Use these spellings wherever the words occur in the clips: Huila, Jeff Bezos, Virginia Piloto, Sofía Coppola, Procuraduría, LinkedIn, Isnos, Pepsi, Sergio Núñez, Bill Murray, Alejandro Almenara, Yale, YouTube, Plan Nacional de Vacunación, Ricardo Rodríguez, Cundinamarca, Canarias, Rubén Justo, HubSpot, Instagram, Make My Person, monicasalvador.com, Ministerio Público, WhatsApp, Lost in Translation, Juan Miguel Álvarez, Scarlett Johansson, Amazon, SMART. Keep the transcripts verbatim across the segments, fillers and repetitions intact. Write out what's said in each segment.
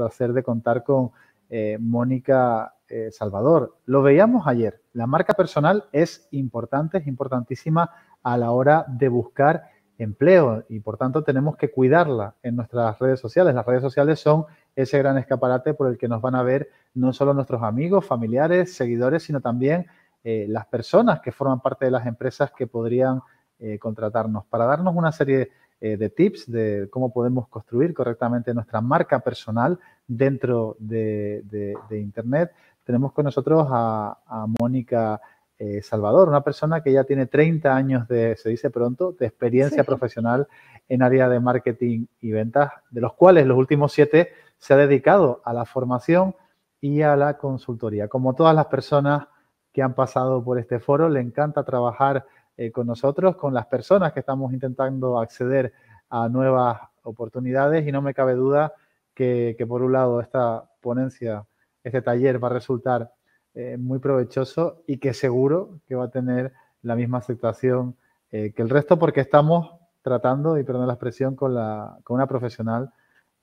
placer de contar con eh, Mónica eh, Salvador. Lo veíamos ayer, la marca personal es importante, es importantísima a la hora de buscar empleo y, por tanto, tenemos que cuidarla en nuestras redes sociales. Las redes sociales son ese gran escaparate por el que nos van a ver no solo nuestros amigos, familiares, seguidores, sino también eh, las personas que forman parte de las empresas que podrían eh, contratarnos. Para darnos una serie eh, de tips de cómo podemos construir correctamente nuestra marca personal dentro de, de, de Internet, tenemos con nosotros a, a Mónica Eh, Salvador, una persona que ya tiene treinta años de, se dice pronto, de experiencia sí. profesional en área de marketing y ventas, de los cuales los últimos siete se ha dedicado a la formación y a la consultoría. Como todas las personas que han pasado por este foro, le encanta trabajar eh, con nosotros, con las personas que estamos intentando acceder a nuevas oportunidades, y no me cabe duda que, que por un lado esta ponencia, este taller va a resultar Eh, muy provechoso y que seguro que va a tener la misma aceptación eh, que el resto, porque estamos tratando, y perdón la expresión, con, la, con una profesional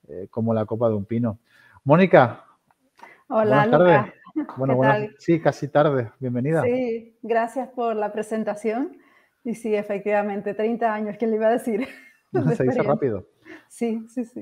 eh, como la copa de un pino. Mónica, hola, buenas tardes. Bueno, ¿Qué buenas, tal? Sí, casi tarde. Bienvenida. Sí, gracias por la presentación. Y sí, efectivamente, treinta años, ¿quién le iba a decir? De Se dice rápido. Sí, sí, sí.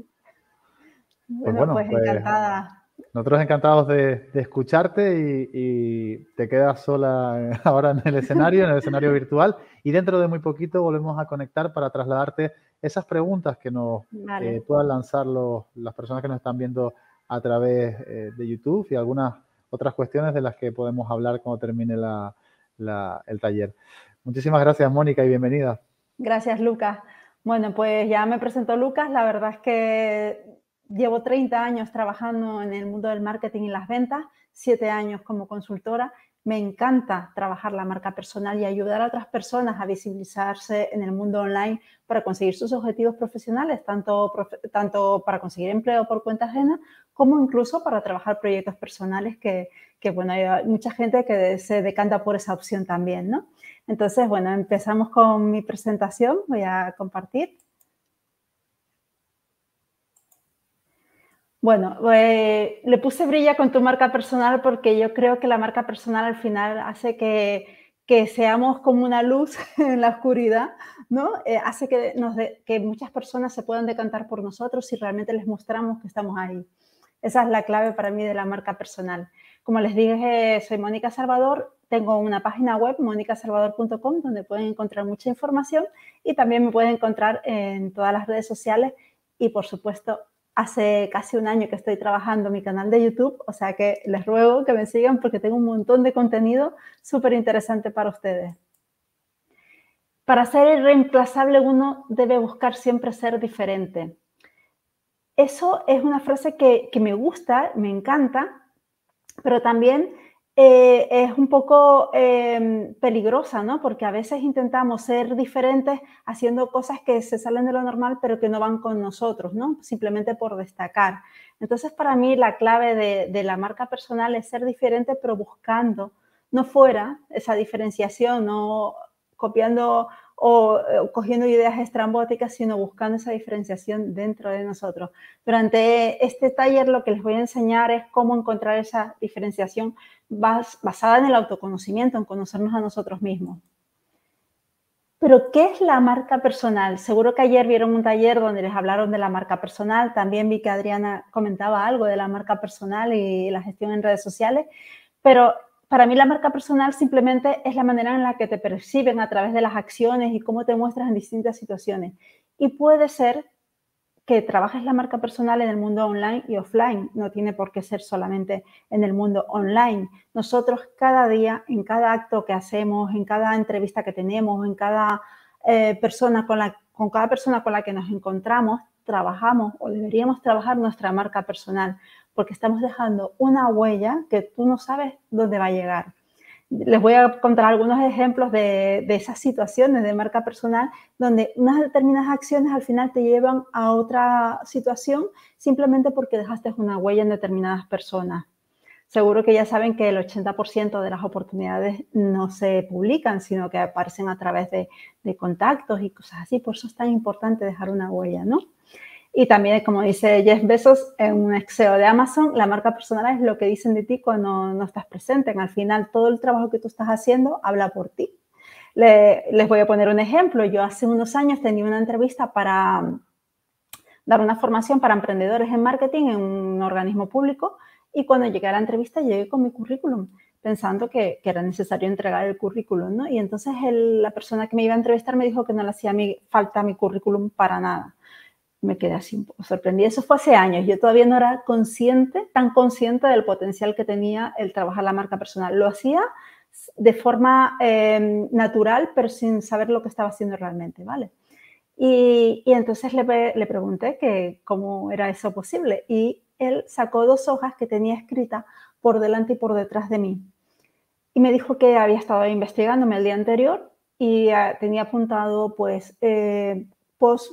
Bueno, pues, bueno, pues, pues encantada. Nosotros encantados de, de escucharte y, y te quedas sola ahora en el escenario, en el escenario virtual, y dentro de muy poquito volvemos a conectar para trasladarte esas preguntas que nos vale. eh, puedan lanzar los, las personas que nos están viendo a través eh, de YouTube, y algunas otras cuestiones de las que podemos hablar cuando termine la, la, el taller. Muchísimas gracias, Mónica, y bienvenida. Gracias, Lucas. Bueno, pues ya me presentó Lucas. La verdad es que llevo treinta años trabajando en el mundo del marketing y las ventas, siete años como consultora. Me encanta trabajar la marca personal y ayudar a otras personas a visibilizarse en el mundo online para conseguir sus objetivos profesionales, tanto, tanto para conseguir empleo por cuenta ajena como incluso para trabajar proyectos personales que, que bueno, hay mucha gente que se decanta por esa opción también, ¿no? Entonces, bueno, empezamos con mi presentación. Voy a compartir. Bueno, eh, le puse brilla con tu marca personal porque yo creo que la marca personal al final hace que, que seamos como una luz en la oscuridad, ¿no? Eh, hace que, nos de, que muchas personas se puedan decantar por nosotros si realmente les mostramos que estamos ahí. Esa es la clave para mí de la marca personal. Como les dije, soy Mónica Salvador, tengo una página web, mónica salvador punto com, donde pueden encontrar mucha información, y también me pueden encontrar en todas las redes sociales y, por supuesto, hace casi un año que estoy trabajando en mi canal de YouTube, o sea que les ruego que me sigan porque tengo un montón de contenido súper interesante para ustedes. Para ser irreemplazable uno debe buscar siempre ser diferente. Eso es una frase que, que me gusta, me encanta, pero también eh, es un poco eh, peligrosa, ¿no? Porque a veces intentamos ser diferentes haciendo cosas que se salen de lo normal pero que no van con nosotros, ¿no? Simplemente por destacar. Entonces, para mí la clave de, de la marca personal es ser diferente, pero buscando no fuera esa diferenciación, no copiando o cogiendo ideas estrambóticas, sino buscando esa diferenciación dentro de nosotros. Durante este taller lo que les voy a enseñar es cómo encontrar esa diferenciación bas, basada en el autoconocimiento, en conocernos a nosotros mismos. Pero, ¿qué es la marca personal? Seguro que ayer vieron un taller donde les hablaron de la marca personal. También vi que Adriana comentaba algo de la marca personal y la gestión en redes sociales, pero para mí la marca personal simplemente es la manera en la que te perciben a través de las acciones y cómo te muestras en distintas situaciones. Y puede ser que trabajes la marca personal en el mundo online y offline. No tiene por qué ser solamente en el mundo online. Nosotros cada día, en cada acto que hacemos, en cada entrevista que tenemos, en cada, eh, persona con la, con cada persona con la que nos encontramos, trabajamos o deberíamos trabajar nuestra marca personal, porque estamos dejando una huella que tú no sabes dónde va a llegar. Les voy a contar algunos ejemplos de, de esas situaciones de marca personal donde unas determinadas acciones al final te llevan a otra situación simplemente porque dejaste una huella en determinadas personas. Seguro que ya saben que el ochenta por ciento de las oportunidades no se publican, sino que aparecen a través de, de contactos y cosas así. Por eso es tan importante dejar una huella, ¿no? Y también, como dice Jeff Bezos, en un S E O de Amazon, la marca personal es lo que dicen de ti cuando no estás presente. Al final, todo el trabajo que tú estás haciendo habla por ti. Le, les voy a poner un ejemplo. Yo hace unos años tenía una entrevista para dar una formación para emprendedores en marketing en un organismo público, y cuando llegué a la entrevista llegué con mi currículum, pensando que, que era necesario entregar el currículum, ¿no? Y entonces el, la persona que me iba a entrevistar me dijo que no le hacía mi, falta mi currículum para nada. Me quedé así sorprendida. Eso fue hace años. Yo todavía no era consciente, tan consciente del potencial que tenía el trabajar la marca personal. Lo hacía de forma eh, natural, pero sin saber lo que estaba haciendo realmente, ¿vale? Y, y entonces le, le pregunté que cómo era eso posible, y él sacó dos hojas que tenía escritas por delante y por detrás de mí. Y me dijo que había estado investigándome el día anterior y eh, tenía apuntado, pues, eh, post,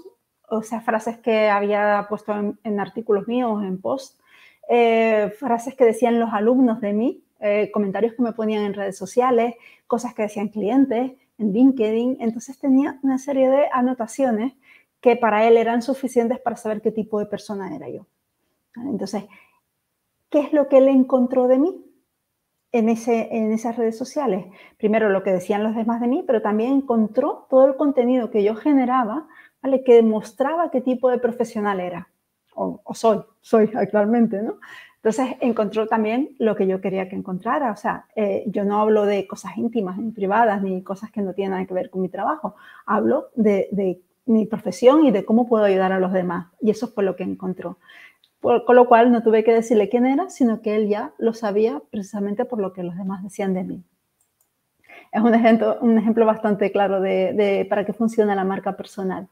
o sea, frases que había puesto en, en artículos míos, en post, eh, frases que decían los alumnos de mí, eh, comentarios que me ponían en redes sociales, cosas que decían clientes, en LinkedIn. Entonces tenía una serie de anotaciones que para él eran suficientes para saber qué tipo de persona era yo. Entonces, ¿qué es lo que él encontró de mí en, ese, en esas redes sociales? Primero, lo que decían los demás de mí, pero también encontró todo el contenido que yo generaba, ¿vale?, que demostraba qué tipo de profesional era o, o soy, soy actualmente, ¿no? Entonces, encontró también lo que yo quería que encontrara. O sea, eh, yo no hablo de cosas íntimas ni privadas ni cosas que no tienen nada que ver con mi trabajo. Hablo de, de mi profesión y de cómo puedo ayudar a los demás. Y eso fue lo que encontró. Por, con lo cual, no tuve que decirle quién era, sino que él ya lo sabía precisamente por lo que los demás decían de mí. Es un ejemplo, un ejemplo bastante claro de, de para qué funciona la marca personal.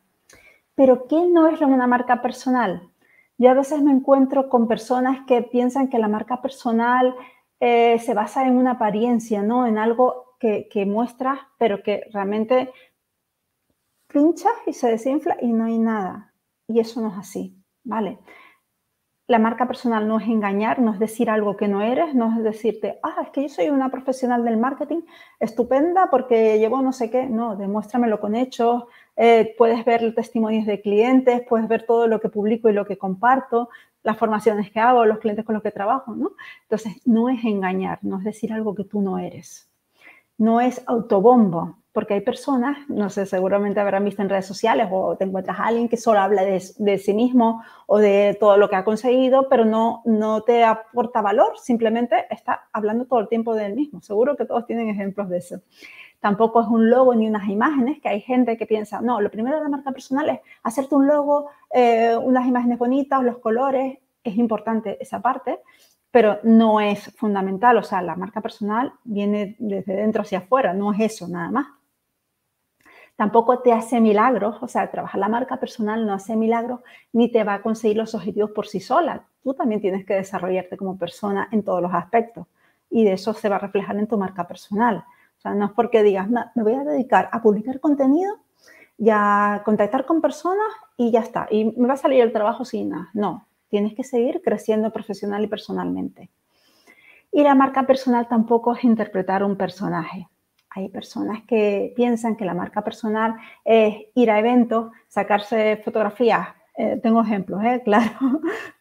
Pero, ¿qué no es una marca personal? Yo a veces me encuentro con personas que piensan que la marca personal eh, se basa en una apariencia, ¿no? En algo que, que muestras, pero que realmente pinchas y se desinfla y no hay nada. Y eso no es así, ¿vale? La marca personal no es engañar, no es decir algo que no eres, no es decirte, ah, es que yo soy una profesional del marketing estupenda porque llevo no sé qué. No, demuéstramelo con hechos. Eh, puedes ver testimonios de clientes, puedes ver todo lo que publico y lo que comparto, las formaciones que hago, los clientes con los que trabajo, ¿no? Entonces, no es engañar, no es decir algo que tú no eres. No es autobombo, porque hay personas, no sé, seguramente habrán visto en redes sociales o te encuentras a alguien que solo habla de, de sí mismo o de todo lo que ha conseguido, pero no, no te aporta valor, simplemente está hablando todo el tiempo de él mismo. Seguro que todos tienen ejemplos de eso. Tampoco es un logo ni unas imágenes, que hay gente que piensa, no, lo primero de la marca personal es hacerte un logo, eh, unas imágenes bonitas, los colores. Es importante esa parte, pero no es fundamental. O sea, la marca personal viene desde dentro hacia afuera, no es eso nada más. Tampoco te hace milagros. O sea, trabajar la marca personal no hace milagros ni te va a conseguir los objetivos por sí sola. Tú también tienes que desarrollarte como persona en todos los aspectos y de eso se va a reflejar en tu marca personal. O sea, no es porque digas, no, me voy a dedicar a publicar contenido y a contactar con personas y ya está. Y me va a salir el trabajo sin nada. No, tienes que seguir creciendo profesional y personalmente. Y la marca personal tampoco es interpretar un personaje. Hay personas que piensan que la marca personal es ir a eventos, sacarse fotografías. Eh, tengo ejemplos, eh, claro,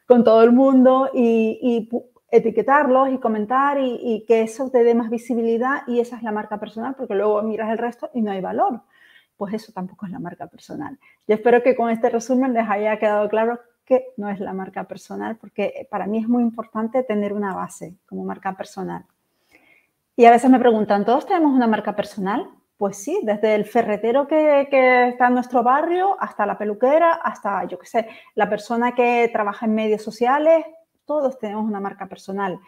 con todo el mundo y... y etiquetarlos y comentar y, y que eso te dé más visibilidad y esa es la marca personal, porque luego miras el resto y no hay valor. Pues eso tampoco es la marca personal. Yo espero que con este resumen les haya quedado claro que no es la marca personal, porque para mí es muy importante tener una base como marca personal. Y a veces me preguntan, ¿todos tenemos una marca personal? Pues sí, desde el ferretero que, que está en nuestro barrio hasta la peluquera, hasta, yo qué sé, la persona que trabaja en medios sociales. Todos tenemos una marca personal.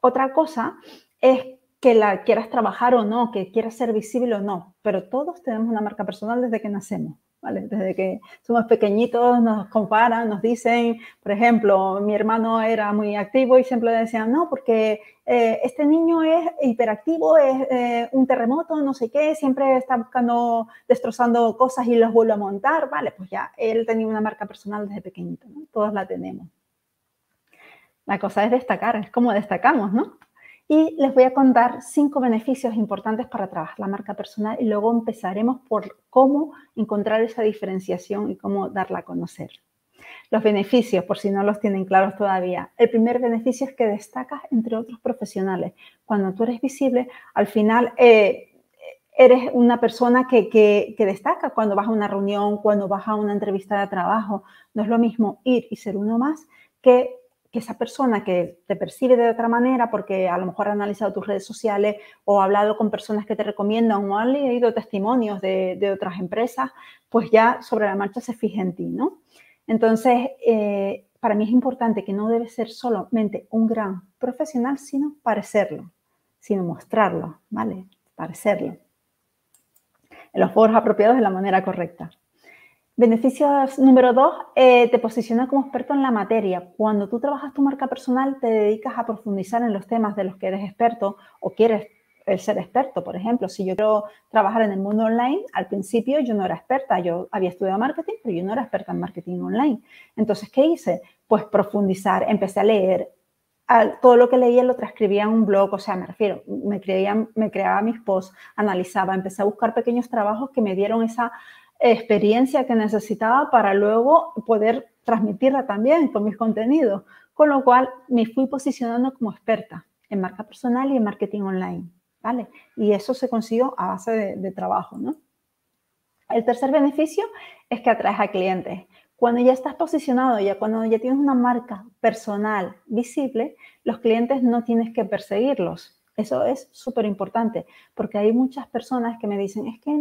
Otra cosa es que la quieras trabajar o no, que quieras ser visible o no, pero todos tenemos una marca personal desde que nacemos, ¿vale? Desde que somos pequeñitos nos comparan, nos dicen, por ejemplo, mi hermano era muy activo y siempre le decían, no, porque eh, este niño es hiperactivo, es eh, un terremoto, no sé qué, siempre está buscando, destrozando cosas y las vuelve a montar, ¿vale? Pues ya él tenía una marca personal desde pequeñito, ¿no? Todos la tenemos. La cosa es destacar, es como destacamos, ¿no? Y les voy a contar cinco beneficios importantes para trabajar la marca personal y luego empezaremos por cómo encontrar esa diferenciación y cómo darla a conocer. Los beneficios, por si no los tienen claros todavía. El primer beneficio es que destacas entre otros profesionales. Cuando tú eres visible, al final eh, eres una persona que, que, que destaca cuando vas a una reunión, cuando vas a una entrevista de trabajo. No es lo mismo ir y ser uno más que... que esa persona que te percibe de otra manera porque a lo mejor ha analizado tus redes sociales o ha hablado con personas que te recomiendan o han leído testimonios de, de otras empresas, pues ya sobre la marcha se fija en ti, ¿no? Entonces, eh, para mí es importante que no debes ser solamente un gran profesional, sino parecerlo, sino mostrarlo, ¿vale? Parecerlo. En los foros apropiados de la manera correcta. Beneficio número dos, eh, te posiciona como experto en la materia. Cuando tú trabajas tu marca personal, te dedicas a profundizar en los temas de los que eres experto o quieres ser experto. Por ejemplo, si yo quiero trabajar en el mundo online, al principio yo no era experta. Yo había estudiado marketing, pero yo no era experta en marketing online. Entonces, ¿qué hice? Pues profundizar, empecé a leer. Todo lo que leía lo transcribía en un blog, o sea, me refiero, me, creía, me creaba mis posts, analizaba, empecé a buscar pequeños trabajos que me dieron esa... experiencia que necesitaba para luego poder transmitirla también con mis contenidos. Con lo cual, me fui posicionando como experta en marca personal y en marketing online, ¿vale? Y eso se consiguió a base de, de trabajo, ¿no? El tercer beneficio es que atraes a clientes. Cuando ya estás posicionado, ya cuando ya tienes una marca personal visible, los clientes no tienes que perseguirlos. Eso es súper importante porque hay muchas personas que me dicen es que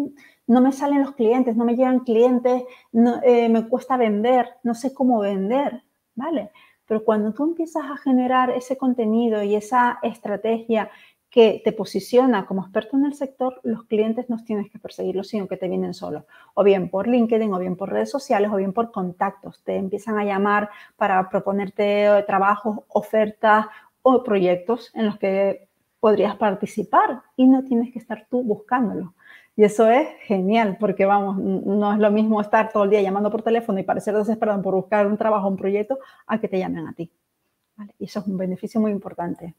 no me salen los clientes, no me llegan clientes, no, eh, me cuesta vender, no sé cómo vender, ¿vale? Pero cuando tú empiezas a generar ese contenido y esa estrategia que te posiciona como experto en el sector, los clientes no tienes que perseguirlos, sino que te vienen solos. O bien por LinkedIn, o bien por redes sociales, o bien por contactos. Te empiezan a llamar para proponerte trabajos, ofertas o proyectos en los que podrías participar y no tienes que estar tú buscándolo. Y eso es genial porque, vamos, no es lo mismo estar todo el día llamando por teléfono y parecer desesperado por buscar un trabajo, un proyecto, a que te llamen a ti. ¿Vale? Y eso es un beneficio muy importante.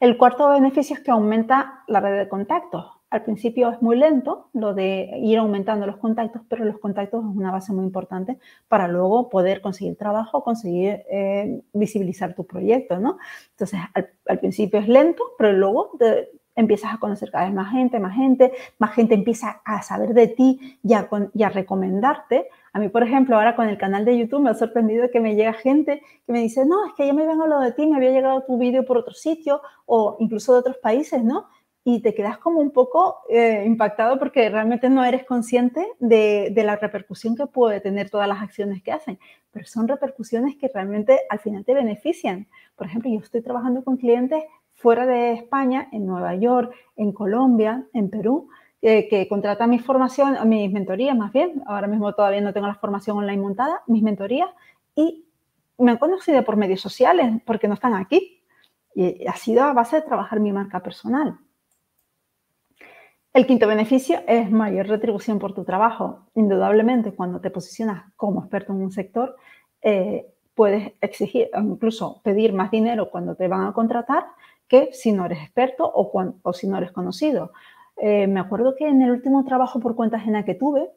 El cuarto beneficio es que aumenta la red de contactos. Al principio es muy lento lo de ir aumentando los contactos, pero los contactos es una base muy importante para luego poder conseguir trabajo, conseguir eh, visibilizar tu proyecto, ¿no? Entonces, al, al principio es lento, pero luego te, empiezas a conocer cada vez más gente, más gente, más gente empieza a saber de ti y a, y a recomendarte. A mí, por ejemplo, ahora con el canal de YouTube me ha sorprendido que me llega gente que me dice, no, es que ya me habían hablado de ti, me había llegado tu vídeo por otro sitio o incluso de otros países, ¿no? Y te quedas como un poco eh, impactado porque realmente no eres consciente de, de la repercusión que puede tener todas las acciones que hacen. Pero son repercusiones que realmente al final te benefician. Por ejemplo, yo estoy trabajando con clientes fuera de España, en Nueva York, en Colombia, en Perú, eh, que contratan mis formaciones, mis mentorías más bien. Ahora mismo todavía no tengo la formación online montada, mis mentorías. Y me han conocido por medios sociales porque no están aquí. Y ha sido a base de trabajar mi marca personal. El quinto beneficio es mayor retribución por tu trabajo. Indudablemente, cuando te posicionas como experto en un sector, eh, puedes exigir, incluso pedir más dinero cuando te van a contratar que si no eres experto o, cuando, o si no eres conocido. Eh, me acuerdo que en el último trabajo por cuenta ajena que tuve,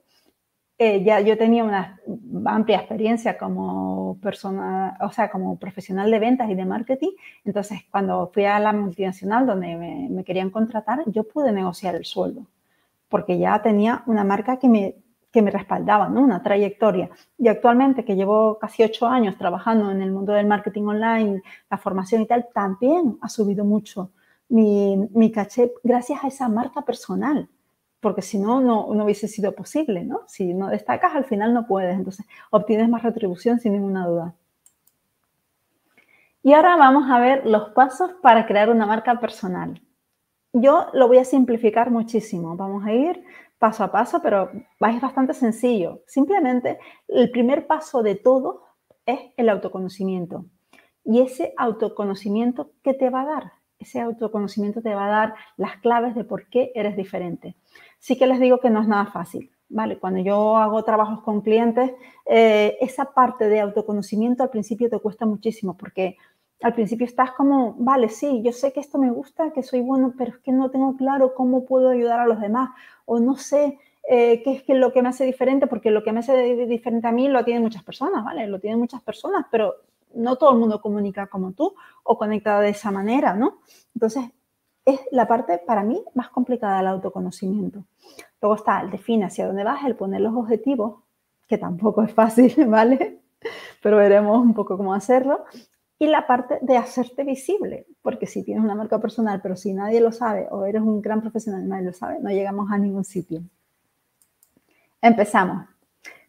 eh, ya yo tenía una amplia experiencia como persona, o sea, como profesional de ventas y de marketing. Entonces, cuando fui a la multinacional donde me, me querían contratar, yo pude negociar el sueldo porque ya tenía una marca que me, que me respaldaba, ¿no? Una trayectoria. Y actualmente, que llevo casi ocho años trabajando en el mundo del marketing online, la formación y tal, también ha subido mucho mi, mi caché gracias a esa marca personal. Porque si no, no, no hubiese sido posible, ¿no? Si no destacas, al final no puedes. Entonces, obtienes más retribución sin ninguna duda. Y ahora vamos a ver los pasos para crear una marca personal. Yo lo voy a simplificar muchísimo. Vamos a ir paso a paso, pero es bastante sencillo. Simplemente, el primer paso de todo es el autoconocimiento. Y ese autoconocimiento, ¿qué te va a dar? Ese autoconocimiento te va a dar las claves de por qué eres diferente. Sí que les digo que no es nada fácil, ¿vale? Cuando yo hago trabajos con clientes, eh, esa parte de autoconocimiento al principio te cuesta muchísimo porque al principio estás como, vale, sí, yo sé que esto me gusta, que soy bueno, pero es que no tengo claro cómo puedo ayudar a los demás o no sé eh, qué es que lo que me hace diferente, porque lo que me hace diferente a mí lo tienen muchas personas, ¿vale? Lo tienen muchas personas, pero no todo el mundo comunica como tú o conecta de esa manera, ¿no? Entonces, es la parte, para mí, más complicada del autoconocimiento. Luego está el definir hacia dónde vas, el poner los objetivos, que tampoco es fácil, ¿vale? Pero veremos un poco cómo hacerlo. Y la parte de hacerte visible, porque si tienes una marca personal, pero si nadie lo sabe, o eres un gran profesional y nadie lo sabe, no llegamos a ningún sitio. Empezamos.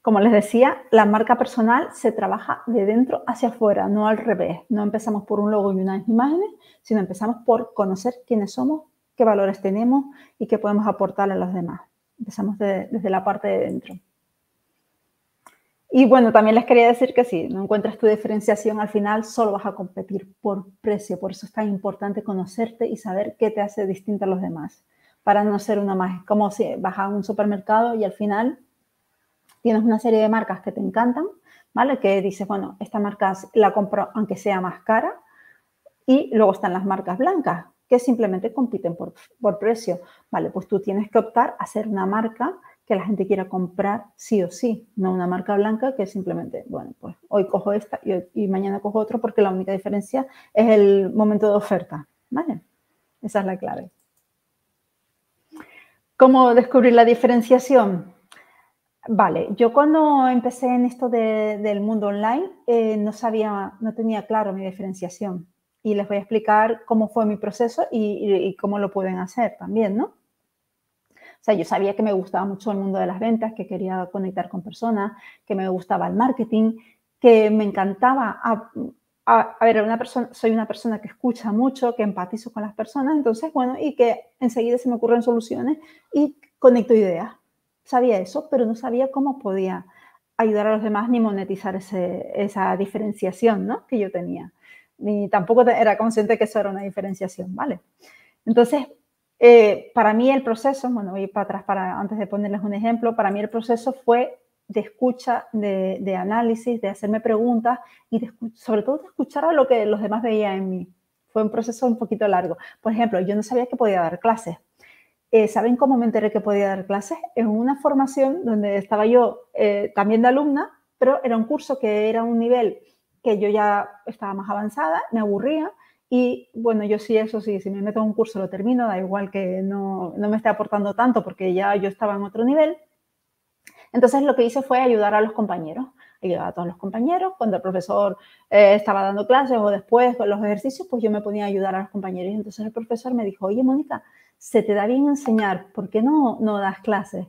Como les decía, la marca personal se trabaja de dentro hacia afuera, no al revés. No empezamos por un logo y unas imágenes, sino empezamos por conocer quiénes somos, qué valores tenemos y qué podemos aportarle a los demás. Empezamos de, desde la parte de dentro. Y bueno, también les quería decir que si no encuentras tu diferenciación al final, solo vas a competir por precio. Por eso es tan importante conocerte y saber qué te hace distinta a los demás, para no ser una más. Como si vas a un supermercado y al final tienes una serie de marcas que te encantan, ¿vale? Que dices, bueno, esta marca la compro aunque sea más cara. Y luego están las marcas blancas, que simplemente compiten por, por precio. Vale, pues tú tienes que optar a ser una marca que la gente quiera comprar sí o sí. No una marca blanca que simplemente, bueno, pues hoy cojo esta y, hoy, y mañana cojo otro porque la única diferencia es el momento de oferta, ¿vale? Esa es la clave. ¿Cómo descubrir la diferenciación? Vale, yo cuando empecé en esto de, del mundo online eh, no sabía, no tenía claro mi diferenciación y les voy a explicar cómo fue mi proceso y, y, y cómo lo pueden hacer también, ¿no? O sea, yo sabía que me gustaba mucho el mundo de las ventas, que quería conectar con personas, que me gustaba el marketing, que me encantaba, a, a, a ver, una persona, soy una persona que escucha mucho, que empatizo con las personas, entonces, bueno, y que enseguida se me ocurren soluciones y conecto ideas. Sabía eso, pero no sabía cómo podía ayudar a los demás ni monetizar ese, esa diferenciación, ¿no?, que yo tenía. Ni tampoco era consciente que eso era una diferenciación, ¿vale? Entonces, eh, para mí el proceso, bueno, voy para atrás para, antes de ponerles un ejemplo, para mí el proceso fue de escucha, de, de análisis, de hacerme preguntas y de, sobre todo de escuchar a lo que los demás veían en mí. Fue un proceso un poquito largo. Por ejemplo, yo no sabía que podía dar clases. Eh, ¿Saben cómo me enteré que podía dar clases? En una formación donde estaba yo eh, también de alumna, pero era un curso que era un nivel que yo ya estaba más avanzada, me aburría y, bueno, yo sí, eso sí, si me meto en un curso lo termino, da igual que no, no me esté aportando tanto porque ya yo estaba en otro nivel. Entonces, lo que hice fue ayudar a los compañeros. Ayudaba a todos los compañeros. Cuando el profesor eh, estaba dando clases o después con los ejercicios, pues yo me ponía a ayudar a los compañeros. Y entonces el profesor me dijo, oye, Mónica, se te da bien enseñar, ¿por qué no, no das clases?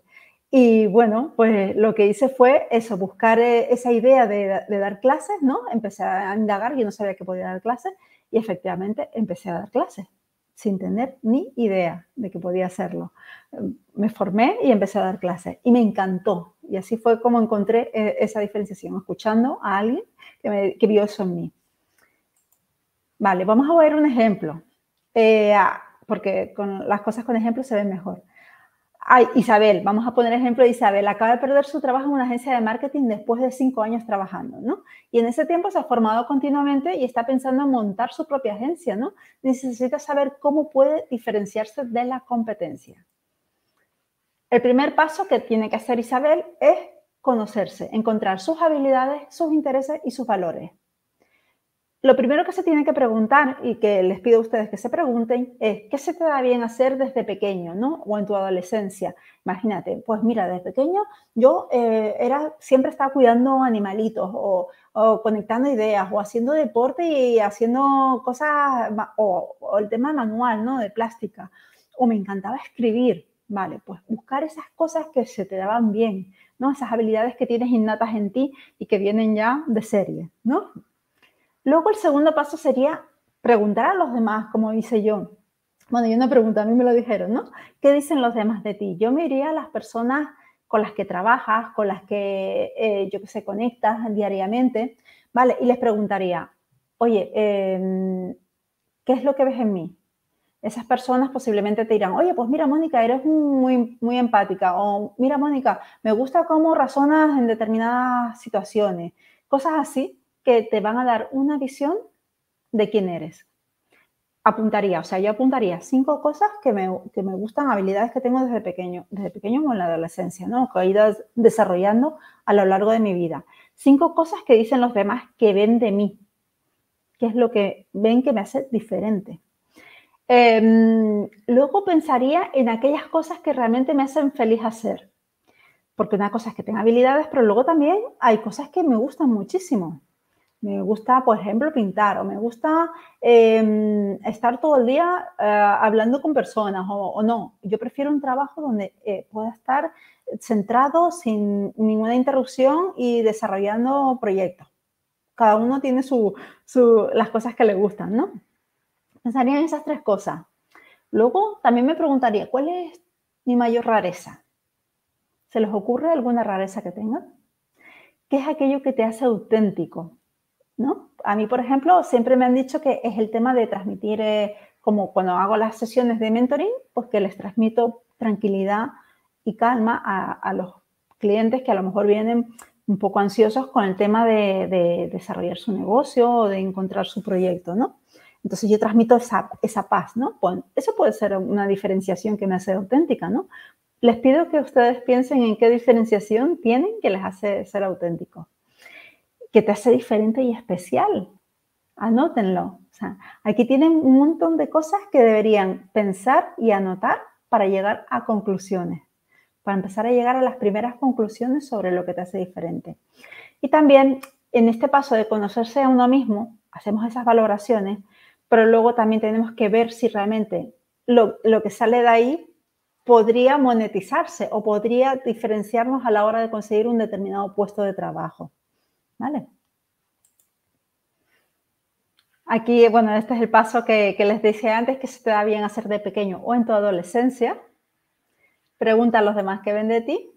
Y bueno, pues lo que hice fue eso, buscar esa idea de, de dar clases, ¿no? Empecé a indagar, yo no sabía que podía dar clases y efectivamente empecé a dar clases sin tener ni idea de que podía hacerlo. Me formé y empecé a dar clases y me encantó. Y así fue como encontré esa diferenciación, escuchando a alguien que, me, que vio eso en mí. Vale, vamos a ver un ejemplo, eh, porque con, las cosas con ejemplos se ven mejor. Ay, Isabel, vamos a poner ejemplo de Isabel. Acaba de perder su trabajo en una agencia de marketing después de cinco años trabajando, ¿no? Y en ese tiempo se ha formado continuamente y está pensando en montar su propia agencia, ¿no? Necesita saber cómo puede diferenciarse de la competencia. El primer paso que tiene que hacer Isabel es conocerse, encontrar sus habilidades, sus intereses y sus valores. Lo primero que se tiene que preguntar y que les pido a ustedes que se pregunten es ¿qué se te da bien hacer desde pequeño, ¿no? O en tu adolescencia? Imagínate, pues mira, desde pequeño yo eh, era, siempre estaba cuidando animalitos o, o conectando ideas o haciendo deporte y haciendo cosas o, o el tema manual, ¿no? De plástica. O me encantaba escribir. Vale, pues buscar esas cosas que se te daban bien, ¿no? Esas habilidades que tienes innatas en ti y que vienen ya de serie, ¿no? Luego, el segundo paso sería preguntar a los demás, como hice yo. Bueno, yo no pregunté, a mí me lo dijeron, ¿no? ¿Qué dicen los demás de ti? Yo me iría a las personas con las que trabajas, con las que, eh, yo qué sé, conectas diariamente, ¿vale? Y les preguntaría, oye, eh, ¿qué es lo que ves en mí? Esas personas posiblemente te dirán, oye, pues mira, Mónica, eres muy, muy empática. O mira, Mónica, me gusta cómo razonas en determinadas situaciones. Cosas así que te van a dar una visión de quién eres. apuntaría, o sea, yo apuntaría cinco cosas que me, que me gustan, habilidades que tengo desde pequeño, desde pequeño o en la adolescencia, ¿no? Que he ido desarrollando a lo largo de mi vida. Cinco cosas que dicen los demás que ven de mí, que es lo que ven que me hace diferente. Eh, luego pensaría en aquellas cosas que realmente me hacen feliz hacer. Porque una cosa es que tenga habilidades, pero luego también hay cosas que me gustan muchísimo. Me gusta, por ejemplo, pintar, o me gusta eh, estar todo el día eh, hablando con personas, o, o no. Yo prefiero un trabajo donde eh, pueda estar centrado sin ninguna interrupción y desarrollando proyectos. Cada uno tiene su, su, las cosas que le gustan, ¿no? Pensaría en esas tres cosas. Luego también me preguntaría, ¿cuál es mi mayor rareza? ¿Se les ocurre alguna rareza que tengan? ¿Qué es aquello que te hace auténtico? ¿No? A mí, por ejemplo, siempre me han dicho que es el tema de transmitir, eh, como cuando hago las sesiones de mentoring, pues que les transmito tranquilidad y calma a, a los clientes que a lo mejor vienen un poco ansiosos con el tema de, de desarrollar su negocio o de encontrar su proyecto, ¿no? Entonces, yo transmito esa, esa paz, ¿no? Pues eso puede ser una diferenciación que me hace auténtica, ¿no? Les pido que ustedes piensen en qué diferenciación tienen que les hace ser auténticos. Que te hace diferente y especial. Anótenlo. O sea, aquí tienen un montón de cosas que deberían pensar y anotar para llegar a conclusiones, para empezar a llegar a las primeras conclusiones sobre lo que te hace diferente. Y también en este paso de conocerse a uno mismo, hacemos esas valoraciones, pero luego también tenemos que ver si realmente lo, lo que sale de ahí podría monetizarse o podría diferenciarnos a la hora de conseguir un determinado puesto de trabajo. ¿Vale? Aquí, bueno, este es el paso que, que les decía antes, que se te da bien hacer de pequeño o en tu adolescencia. Pregunta a los demás qué ven de ti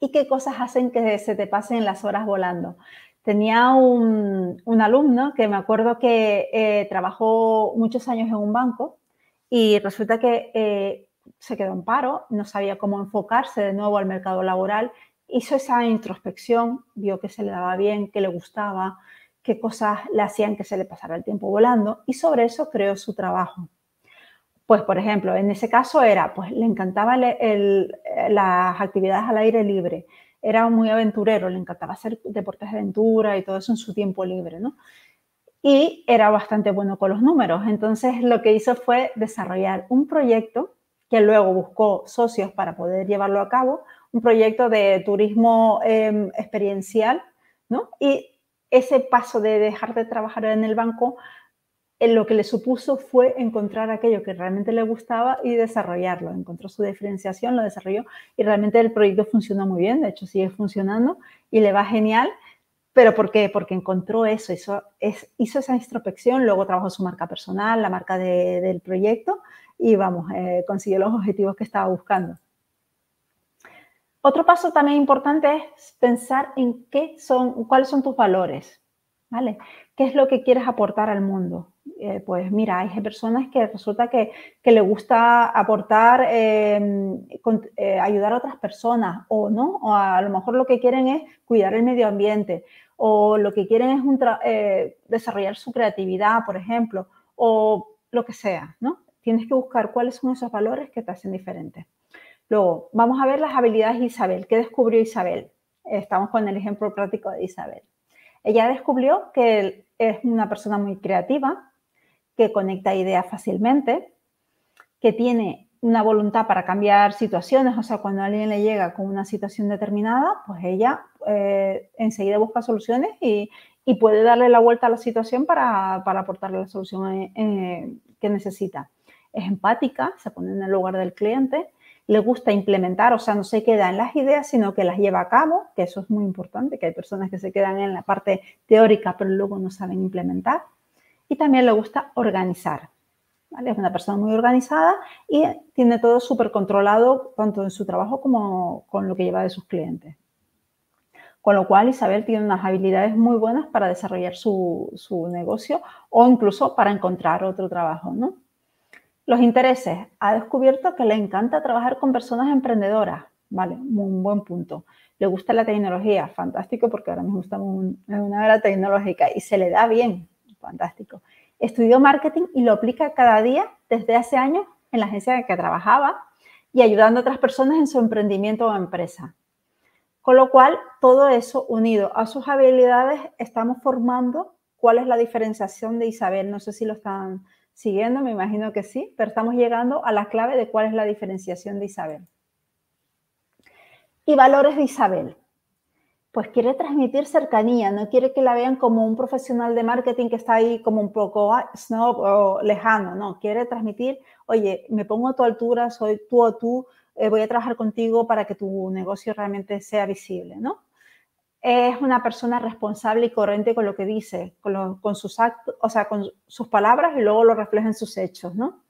y qué cosas hacen que se te pasen las horas volando. Tenía un, un alumno que me acuerdo que eh, trabajó muchos años en un banco y resulta que eh, se quedó en paro, no sabía cómo enfocarse de nuevo al mercado laboral. Hizo esa introspección, vio que se le daba bien, que le gustaba, qué cosas le hacían que se le pasara el tiempo volando y sobre eso creó su trabajo. Pues, por ejemplo, en ese caso era, pues le encantaban las actividades al aire libre, era muy aventurero, le encantaba hacer deportes de aventura y todo eso en su tiempo libre, ¿no? Y era bastante bueno con los números. Entonces, lo que hizo fue desarrollar un proyecto que luego buscó socios para poder llevarlo a cabo, un proyecto de turismo eh, experiencial, ¿no? Y ese paso de dejar de trabajar en el banco, eh, lo que le supuso fue encontrar aquello que realmente le gustaba y desarrollarlo. Encontró su diferenciación, lo desarrolló y realmente el proyecto funcionó muy bien. De hecho, sigue funcionando y le va genial. ¿Pero por qué? Porque encontró eso, hizo, es, hizo esa introspección, luego trabajó su marca personal, la marca de, del proyecto y, vamos, eh, consiguió los objetivos que estaba buscando. Otro paso también importante es pensar en qué son, cuáles son tus valores, ¿vale? ¿Qué es lo que quieres aportar al mundo? Eh, pues mira, hay personas que resulta que, que le gusta aportar, eh, con, eh, ayudar a otras personas o no, o a lo mejor lo que quieren es cuidar el medio ambiente o lo que quieren es un tra eh, desarrollar su creatividad, por ejemplo, o lo que sea, ¿no? Tienes que buscar cuáles son esos valores que te hacen diferente. Luego, vamos a ver las habilidades de Isabel. ¿Qué descubrió Isabel? Estamos con el ejemplo práctico de Isabel. Ella descubrió que es una persona muy creativa, que conecta ideas fácilmente, que tiene una voluntad para cambiar situaciones. O sea, cuando alguien le llega con una situación determinada, pues ella eh, enseguida busca soluciones y, y puede darle la vuelta a la situación para, para aportarle la solución eh, que necesita. Es empática, se pone en el lugar del cliente. Le gusta implementar, o sea, no se queda en las ideas, sino que las lleva a cabo, que eso es muy importante, que hay personas que se quedan en la parte teórica, pero luego no saben implementar. Y también le gusta organizar, ¿vale? Es una persona muy organizada y tiene todo súper controlado, tanto en su trabajo como con lo que lleva de sus clientes. Con lo cual, Isabel tiene unas habilidades muy buenas para desarrollar su, su negocio o incluso para encontrar otro trabajo, ¿no? Los intereses. Ha descubierto que le encanta trabajar con personas emprendedoras. Vale, un buen punto. Le gusta la tecnología. Fantástico, porque ahora mismo estamos en una era tecnológica y se le da bien. Fantástico. Estudió marketing y lo aplica cada día desde hace años en la agencia en la que trabajaba y ayudando a otras personas en su emprendimiento o empresa. Con lo cual, todo eso unido a sus habilidades, estamos formando cuál es la diferenciación de Isabel. No sé si lo están siguiendo, me imagino que sí, pero estamos llegando a la clave de cuál es la diferenciación de Isabel. Y valores de Isabel. Pues quiere transmitir cercanía, no quiere que la vean como un profesional de marketing que está ahí como un poco snob o lejano, no, quiere transmitir, oye, me pongo a tu altura, soy tú o tú, eh, voy a trabajar contigo para que tu negocio realmente sea visible, ¿no? Es una persona responsable y coherente con lo que dice, con, lo, con sus actos, o sea, con sus palabras y luego lo refleja en sus hechos, ¿no?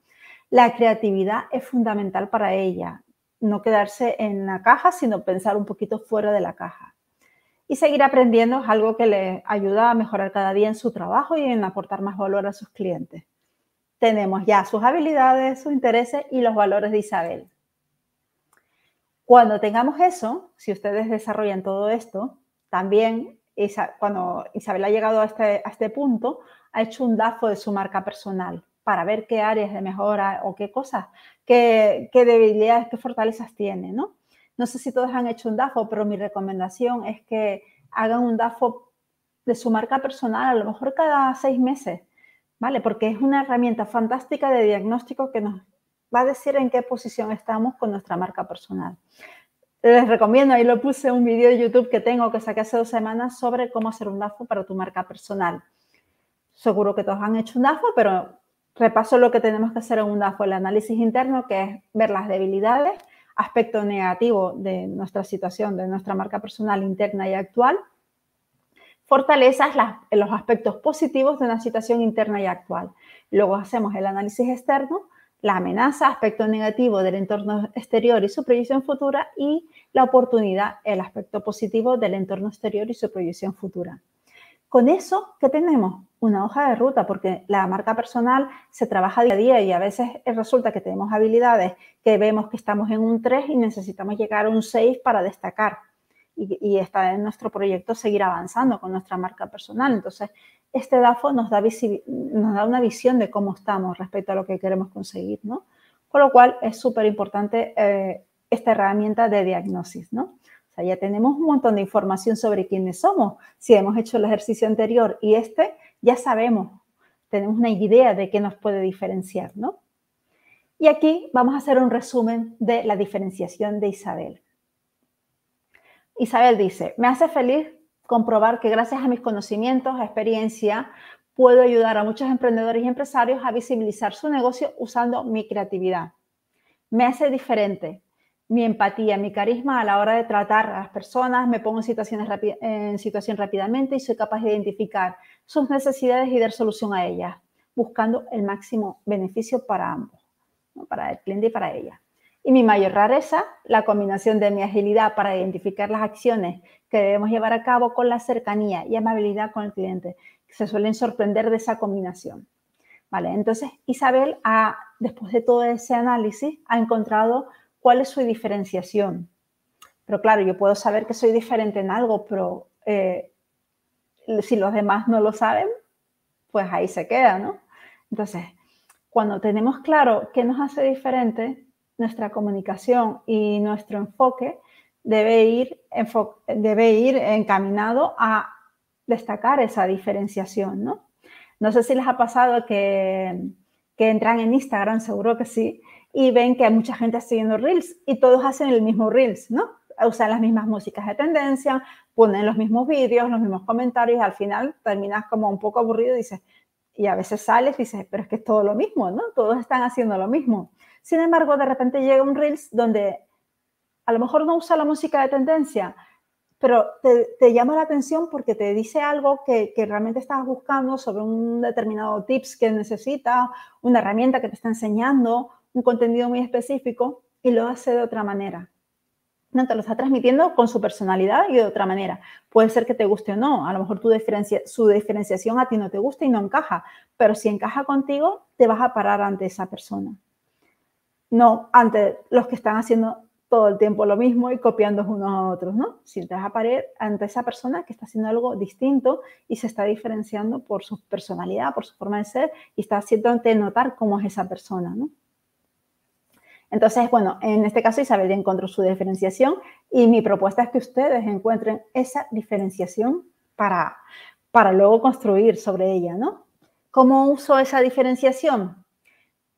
La creatividad es fundamental para ella, no quedarse en la caja, sino pensar un poquito fuera de la caja. Y seguir aprendiendo es algo que le ayuda a mejorar cada día en su trabajo y en aportar más valor a sus clientes. Tenemos ya sus habilidades, sus intereses y los valores de Isabel. Cuando tengamos eso, si ustedes desarrollan todo esto, también cuando Isabel ha llegado a este, a este punto, ha hecho un D A F O de su marca personal para ver qué áreas de mejora o qué cosas, qué, qué debilidades, qué fortalezas tiene, ¿no? No sé si todos han hecho un D A F O, pero mi recomendación es que hagan un D A F O de su marca personal, a lo mejor cada seis meses, ¿vale? Porque es una herramienta fantástica de diagnóstico que nos va a decir en qué posición estamos con nuestra marca personal. Les recomiendo, ahí lo puse, un vídeo de YouTube que tengo, que saqué hace dos semanas, sobre cómo hacer un D A F O para tu marca personal. Seguro que todos han hecho un D A F O, pero repaso lo que tenemos que hacer en un D A F O. El análisis interno, que es ver las debilidades, aspecto negativo de nuestra situación, de nuestra marca personal interna y actual, fortalezas, las, los aspectos positivos de una situación interna y actual. Luego hacemos el análisis externo, la amenaza, aspecto negativo del entorno exterior y su proyección futura, y la oportunidad, el aspecto positivo del entorno exterior y su proyección futura. Con eso, ¿qué tenemos? Una hoja de ruta, porque la marca personal se trabaja día a día y a veces resulta que tenemos habilidades que vemos que estamos en un tres y necesitamos llegar a un seis para destacar y, y está en nuestro proyecto seguir avanzando con nuestra marca personal. Entonces, este D A F O nos da, nos da una visión de cómo estamos respecto a lo que queremos conseguir, ¿no? Con lo cual, es súper importante eh, esta herramienta de diagnosis, ¿no? O sea, ya tenemos un montón de información sobre quiénes somos. Si hemos hecho el ejercicio anterior y este, ya sabemos, tenemos una idea de qué nos puede diferenciar, ¿no? Y aquí vamos a hacer un resumen de la diferenciación de Isabel. Isabel dice, me hace feliz comprobar que gracias a mis conocimientos, experiencia, puedo ayudar a muchos emprendedores y empresarios a visibilizar su negocio usando mi creatividad. Me hace diferente. Mi empatía, mi carisma a la hora de tratar a las personas, me pongo en, situaciones en situación rápidamente y soy capaz de identificar sus necesidades y dar solución a ellas, buscando el máximo beneficio para ambos, ¿no? Para el cliente y para ella. Y mi mayor rareza, la combinación de mi agilidad para identificar las acciones que debemos llevar a cabo con la cercanía y amabilidad con el cliente, que se suelen sorprender de esa combinación. Vale, entonces Isabel, ha, después de todo ese análisis, ha encontrado cuál es su diferenciación. Pero claro, yo puedo saber que soy diferente en algo, pero eh, si los demás no lo saben, pues ahí se queda, ¿no? Entonces, cuando tenemos claro qué nos hace diferente, nuestra comunicación y nuestro enfoque debe ir, enfo debe ir encaminado a destacar esa diferenciación, ¿no? No sé si les ha pasado que, que entran en Instagram, seguro que sí, y ven que hay mucha gente haciendo Reels y todos hacen el mismo Reels, ¿no? Usan las mismas músicas de tendencia, ponen los mismos vídeos, los mismos comentarios, y al final terminas como un poco aburrido y dices, y a veces sales y dices, pero es que es todo lo mismo, ¿no? Todos están haciendo lo mismo. Sin embargo, de repente llega un Reels donde a lo mejor no usa la música de tendencia, pero te, te llama la atención porque te dice algo que, que realmente estás buscando sobre un determinado tips que necesitas, una herramienta que te está enseñando, un contenido muy específico, y lo hace de otra manera. No, te lo está transmitiendo con su personalidad y de otra manera. Puede ser que te guste o no. A lo mejor tu diferencia, su diferenciación a ti no te gusta y no encaja. Pero si encaja contigo, te vas a parar ante esa persona. No ante los que están haciendo todo el tiempo lo mismo y copiando unos a otros, ¿no? Si te vas a parar ante esa persona que está haciendo algo distinto y se está diferenciando por su personalidad, por su forma de ser y está haciéndote notar cómo es esa persona, ¿no? Entonces, bueno, en este caso Isabel ya encontró su diferenciación y mi propuesta es que ustedes encuentren esa diferenciación para, para luego construir sobre ella, ¿no? ¿Cómo uso esa diferenciación?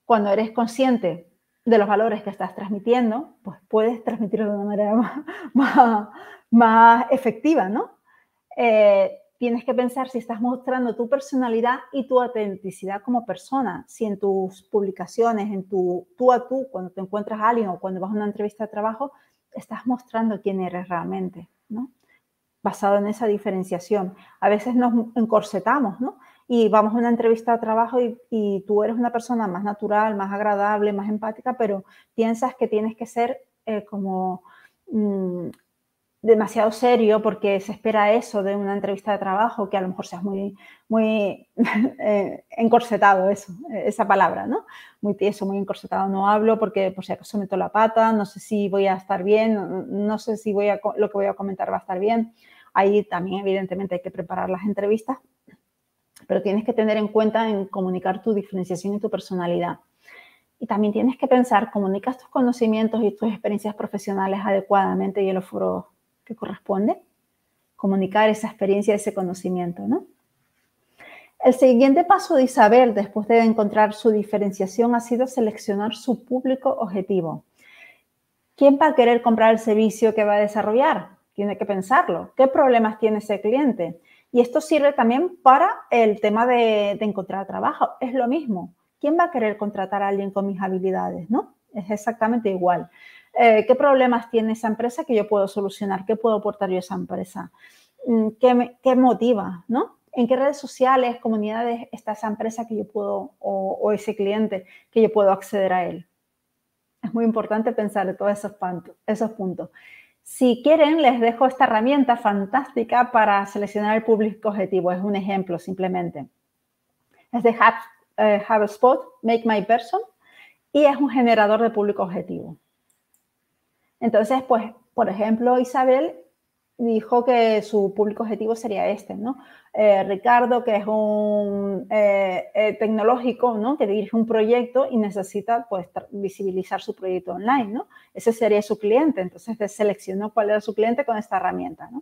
Cuando eres consciente de los valores que estás transmitiendo, pues puedes transmitirlo de una manera más, más, más efectiva, ¿no? Eh, tienes que pensar si estás mostrando tu personalidad y tu autenticidad como persona, si en tus publicaciones, en tu tú a tú, cuando te encuentras a alguien o cuando vas a una entrevista de trabajo, estás mostrando quién eres realmente, ¿no? Basado en esa diferenciación. A veces nos encorsetamos, ¿no? Y vamos a una entrevista de trabajo y, y tú eres una persona más natural, más agradable, más empática, pero piensas que tienes que ser eh, como mmm, demasiado serio porque se espera eso de una entrevista de trabajo, que a lo mejor seas muy, muy eh, encorsetado, eso, esa palabra, ¿no? Muy tieso, muy encorsetado, no hablo porque por si acaso meto la pata, no sé si voy a estar bien, no, no sé si voy a, lo que voy a comentar va a estar bien. Ahí también, evidentemente, hay que preparar las entrevistas, pero tienes que tener en cuenta en comunicar tu diferenciación y tu personalidad. Y también tienes que pensar, ¿comunicas tus conocimientos y tus experiencias profesionales adecuadamente y en los foros que corresponde? Comunicar esa experiencia, ese conocimiento, ¿no? El siguiente paso de Isabel, después de encontrar su diferenciación, ha sido seleccionar su público objetivo. ¿Quién va a querer comprar el servicio que va a desarrollar? Tiene que pensarlo. ¿Qué problemas tiene ese cliente? Y esto sirve también para el tema de, de encontrar trabajo. Es lo mismo. ¿Quién va a querer contratar a alguien con mis habilidades? ¿No? Es exactamente igual. Eh, ¿Qué problemas tiene esa empresa que yo puedo solucionar? ¿Qué puedo aportar yo a esa empresa? ¿Qué, me, qué motiva? ¿No? ¿En qué redes sociales, comunidades está esa empresa que yo puedo o, o ese cliente que yo puedo acceder a él? Es muy importante pensar en todos esos, esos puntos. Si quieren, les dejo esta herramienta fantástica para seleccionar el público objetivo. Es un ejemplo, simplemente. Es de HubSpot, Make My Person, y es un generador de público objetivo. Entonces, pues, por ejemplo, Isabel dijo que su público objetivo sería este, ¿no? Eh, Ricardo, que es un eh, eh, tecnológico, ¿no? Que dirige un proyecto y necesita, pues, visibilizar su proyecto online, ¿no? Ese sería su cliente. Entonces, seleccionó cuál era su cliente con esta herramienta, ¿no?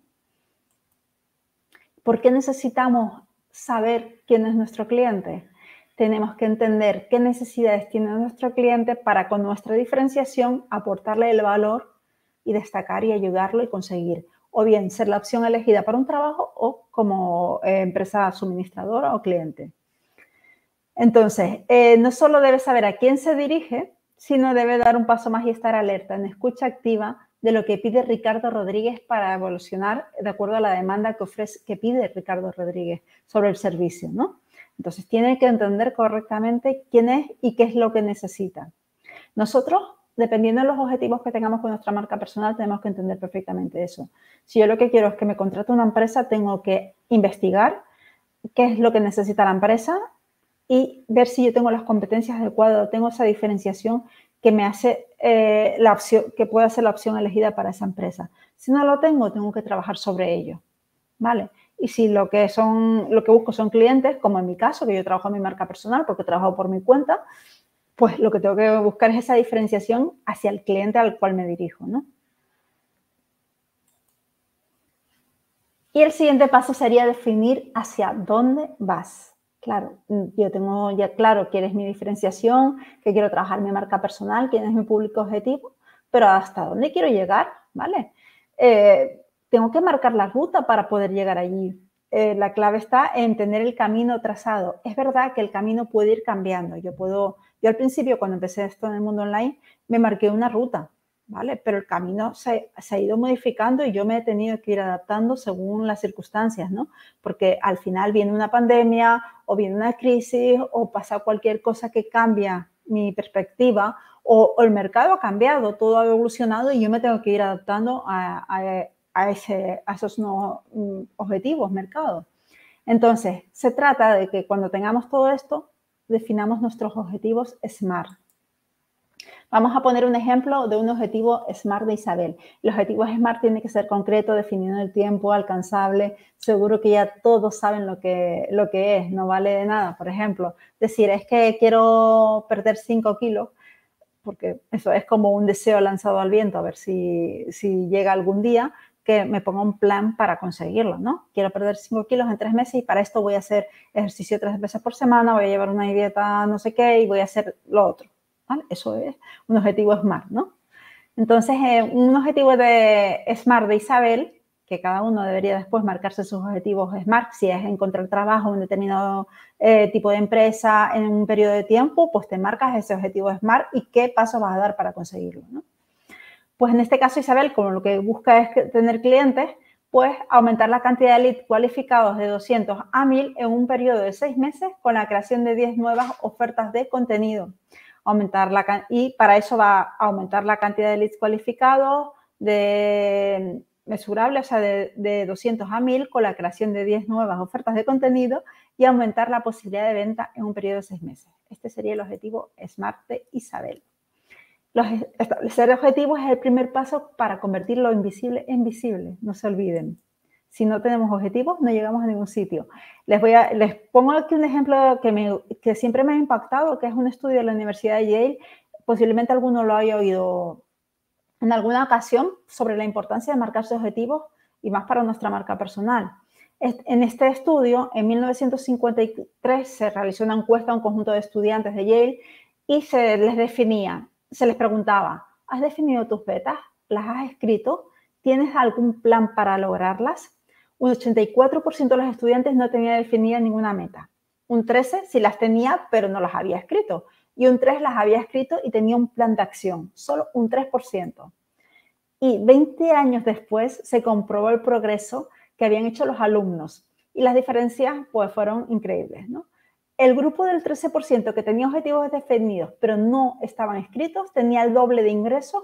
¿Por qué necesitamos saber quién es nuestro cliente? Tenemos que entender qué necesidades tiene nuestro cliente para, con nuestra diferenciación, aportarle el valor y destacar y ayudarlo y conseguir o bien ser la opción elegida para un trabajo o como eh, empresa suministradora o cliente. Entonces, eh, no solo debe saber a quién se dirige, sino debe dar un paso más y estar alerta en escucha activa de lo que pide Ricardo Rodríguez para evolucionar de acuerdo a la demanda que, ofrece, que pide Ricardo Rodríguez sobre el servicio, ¿no? Entonces, tiene que entender correctamente quién es y qué es lo que necesita. Nosotros, dependiendo de los objetivos que tengamos con nuestra marca personal, tenemos que entender perfectamente eso. Si yo lo que quiero es que me contrate una empresa, tengo que investigar qué es lo que necesita la empresa y ver si yo tengo las competencias adecuadas, tengo esa diferenciación que me hace eh, la opción, que pueda ser la opción elegida para esa empresa. Si no lo tengo, tengo que trabajar sobre ello, ¿vale? Y si lo que son, lo que busco son clientes, como en mi caso, que yo trabajo en mi marca personal porque trabajo por mi cuenta, pues lo que tengo que buscar es esa diferenciación hacia el cliente al cual me dirijo, ¿no? Y el siguiente paso sería definir hacia dónde vas. Claro, yo tengo ya claro quién es mi diferenciación, que quiero trabajar mi marca personal, quién es mi público objetivo, pero hasta dónde quiero llegar, ¿vale? Eh, tengo que marcar la ruta para poder llegar allí. Eh, la clave está en tener el camino trazado. Es verdad que el camino puede ir cambiando. Yo puedo... Yo al principio, cuando empecé esto en el mundo online, me marqué una ruta, ¿vale? Pero el camino se, se ha ido modificando y yo me he tenido que ir adaptando según las circunstancias, ¿no? Porque al final viene una pandemia o viene una crisis o pasa cualquier cosa que cambia mi perspectiva o, o el mercado ha cambiado, todo ha evolucionado y yo me tengo que ir adaptando a, a, a, ese, a esos nuevos objetivos, mercados. Entonces, se trata de que cuando tengamos todo esto, definamos nuestros objetivos SMART. Vamos a poner un ejemplo de un objetivo SMART de Isabel. El objetivo SMART tiene que ser concreto, definido en el tiempo, alcanzable. Seguro que ya todos saben lo que, lo que es, no vale de nada. Por ejemplo, decir, es que quiero perder cinco kilos, porque eso es como un deseo lanzado al viento, a ver si, si llega algún día que me ponga un plan para conseguirlo, ¿no? Quiero perder cinco kilos en tres meses y para esto voy a hacer ejercicio tres veces por semana, voy a llevar una dieta no sé qué y voy a hacer lo otro, ¿vale? Eso es un objetivo SMART, ¿no? Entonces, eh, un objetivo de SMART de Isabel, que cada uno debería después marcarse sus objetivos SMART, si es encontrar trabajo en un determinado eh, tipo de empresa en un periodo de tiempo, pues te marcas ese objetivo SMART y qué pasos vas a dar para conseguirlo, ¿no? Pues en este caso, Isabel, como lo que busca es tener clientes, pues aumentar la cantidad de leads cualificados de doscientos a mil en un periodo de seis meses con la creación de diez nuevas ofertas de contenido. Aumentar la, y para eso va a aumentar la cantidad de leads cualificados de mesurable, o sea, de, de doscientos a mil con la creación de diez nuevas ofertas de contenido y aumentar la posibilidad de venta en un periodo de seis meses. Este sería el objetivo SMART de Isabel. Los, establecer objetivos es el primer paso para convertir lo invisible en visible, no se olviden. Si no tenemos objetivos, no llegamos a ningún sitio. Les, voy a, les pongo aquí un ejemplo que, me, que siempre me ha impactado, que es un estudio de la Universidad de Yale. Posiblemente alguno lo haya oído en alguna ocasión sobre la importancia de marcarse objetivos y más para nuestra marca personal. En este estudio, en mil novecientos cincuenta y tres, se realizó una encuesta a un conjunto de estudiantes de Yale y se les definía, se les preguntaba, ¿has definido tus metas? ¿Las has escrito? ¿Tienes algún plan para lograrlas? Un ochenta y cuatro por ciento de los estudiantes no tenía definida ninguna meta. Un trece por ciento sí las tenía, pero no las había escrito. Y un tres por ciento las había escrito y tenía un plan de acción. Solo un tres por ciento. Y veinte años después se comprobó el progreso que habían hecho los alumnos. Y las diferencias, pues, fueron increíbles, ¿no? El grupo del trece por ciento que tenía objetivos definidos, pero no estaban escritos, tenía el doble de ingresos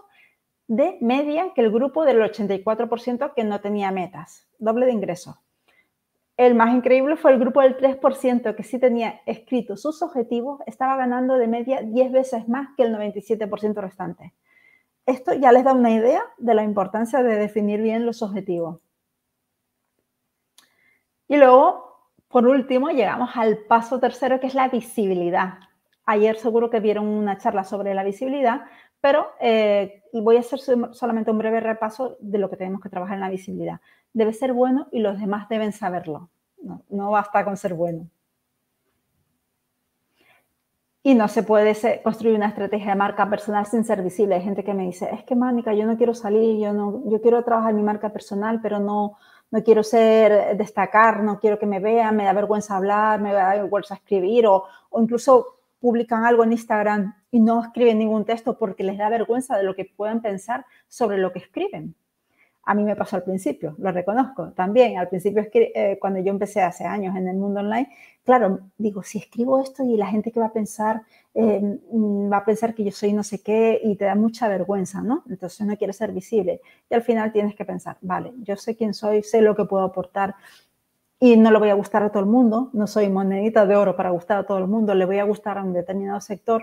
de media que el grupo del ochenta y cuatro por ciento que no tenía metas, doble de ingresos. El más increíble fue el grupo del tres por ciento que sí tenía escritos sus objetivos, estaba ganando de media diez veces más que el noventa y siete por ciento restante. Esto ya les da una idea de la importancia de definir bien los objetivos. Y luego, por último, llegamos al paso tercero, que es la visibilidad. Ayer seguro que vieron una charla sobre la visibilidad, pero eh, voy a hacer solamente un breve repaso de lo que tenemos que trabajar en la visibilidad. Debe ser bueno y los demás deben saberlo. No, no basta con ser bueno. Y no se puede ser, construir una estrategia de marca personal sin ser visible. Hay gente que me dice, es que, Mónica, yo no quiero salir, yo, no, yo quiero trabajar mi marca personal, pero no, no quiero ser, destacar, no quiero que me vean, me da vergüenza hablar, me da vergüenza escribir o, o incluso publican algo en Instagram y no escriben ningún texto porque les da vergüenza de lo que pueden pensar sobre lo que escriben. A mí me pasó al principio, lo reconozco. También al principio, eh, cuando yo empecé hace años en el mundo online, claro, digo, si escribo esto y la gente que va a pensar, eh, va a pensar que yo soy no sé qué y te da mucha vergüenza, ¿no? Entonces no quieres ser visible. Y al final tienes que pensar, vale, yo sé quién soy, sé lo que puedo aportar, y no le voy a gustar a todo el mundo, no soy monedita de oro para gustar a todo el mundo, le voy a gustar a un determinado sector,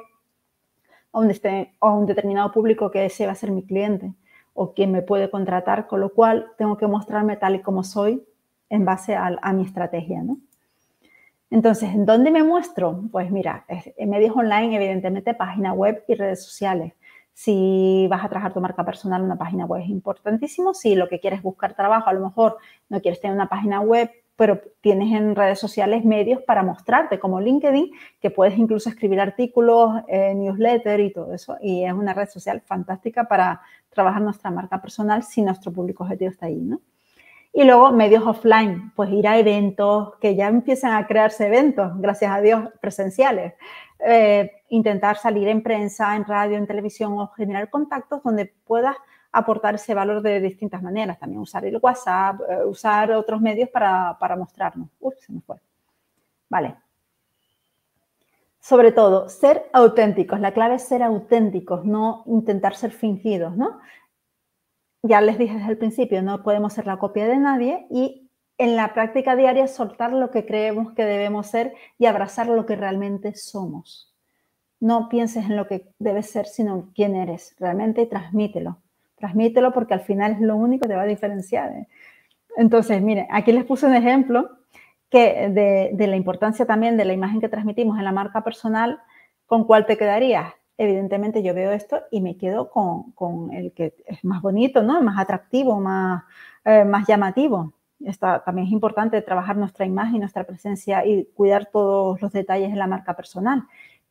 a un, este, a un determinado público que ese va a ser mi cliente o quien me puede contratar, con lo cual tengo que mostrarme tal y como soy en base a, a mi estrategia, ¿no? Entonces, ¿dónde me muestro? Pues mira, en medios online, evidentemente, página web y redes sociales. Si vas a trabajar tu marca personal, una página web es importantísimo. Si lo que quieres es buscar trabajo, a lo mejor no quieres tener una página web, pero tienes en redes sociales medios para mostrarte, como LinkedIn, que puedes incluso escribir artículos, eh, newsletter y todo eso. Y es una red social fantástica para trabajar nuestra marca personal si nuestro público objetivo está ahí, ¿no? Y luego medios offline, pues ir a eventos, que ya empiezan a crearse eventos, gracias a Dios, presenciales. Eh, intentar salir en prensa, en radio, en televisión o generar contactos donde puedas aportar ese valor de distintas maneras. También usar el WhatsApp, usar otros medios para, para mostrarnos. Uf, se me fue. Vale. Sobre todo, ser auténticos. La clave es ser auténticos, no intentar ser fingidos, ¿no? Ya les dije desde el principio, no podemos ser la copia de nadie y en la práctica diaria soltar lo que creemos que debemos ser y abrazar lo que realmente somos. no pienses en lo que debes ser, sino en quién eres realmente y transmítelo. Transmítelo porque al final es lo único que te va a diferenciar, ¿eh? Entonces, mire, aquí les puse un ejemplo que de, de la importancia también de la imagen que transmitimos en la marca personal, ¿con cuál te quedarías? Evidentemente yo veo esto y me quedo con, con el que es más bonito, ¿no? Más atractivo, más, eh, más llamativo. Está, también es importante trabajar nuestra imagen, nuestra presencia y cuidar todos los detalles en la marca personal.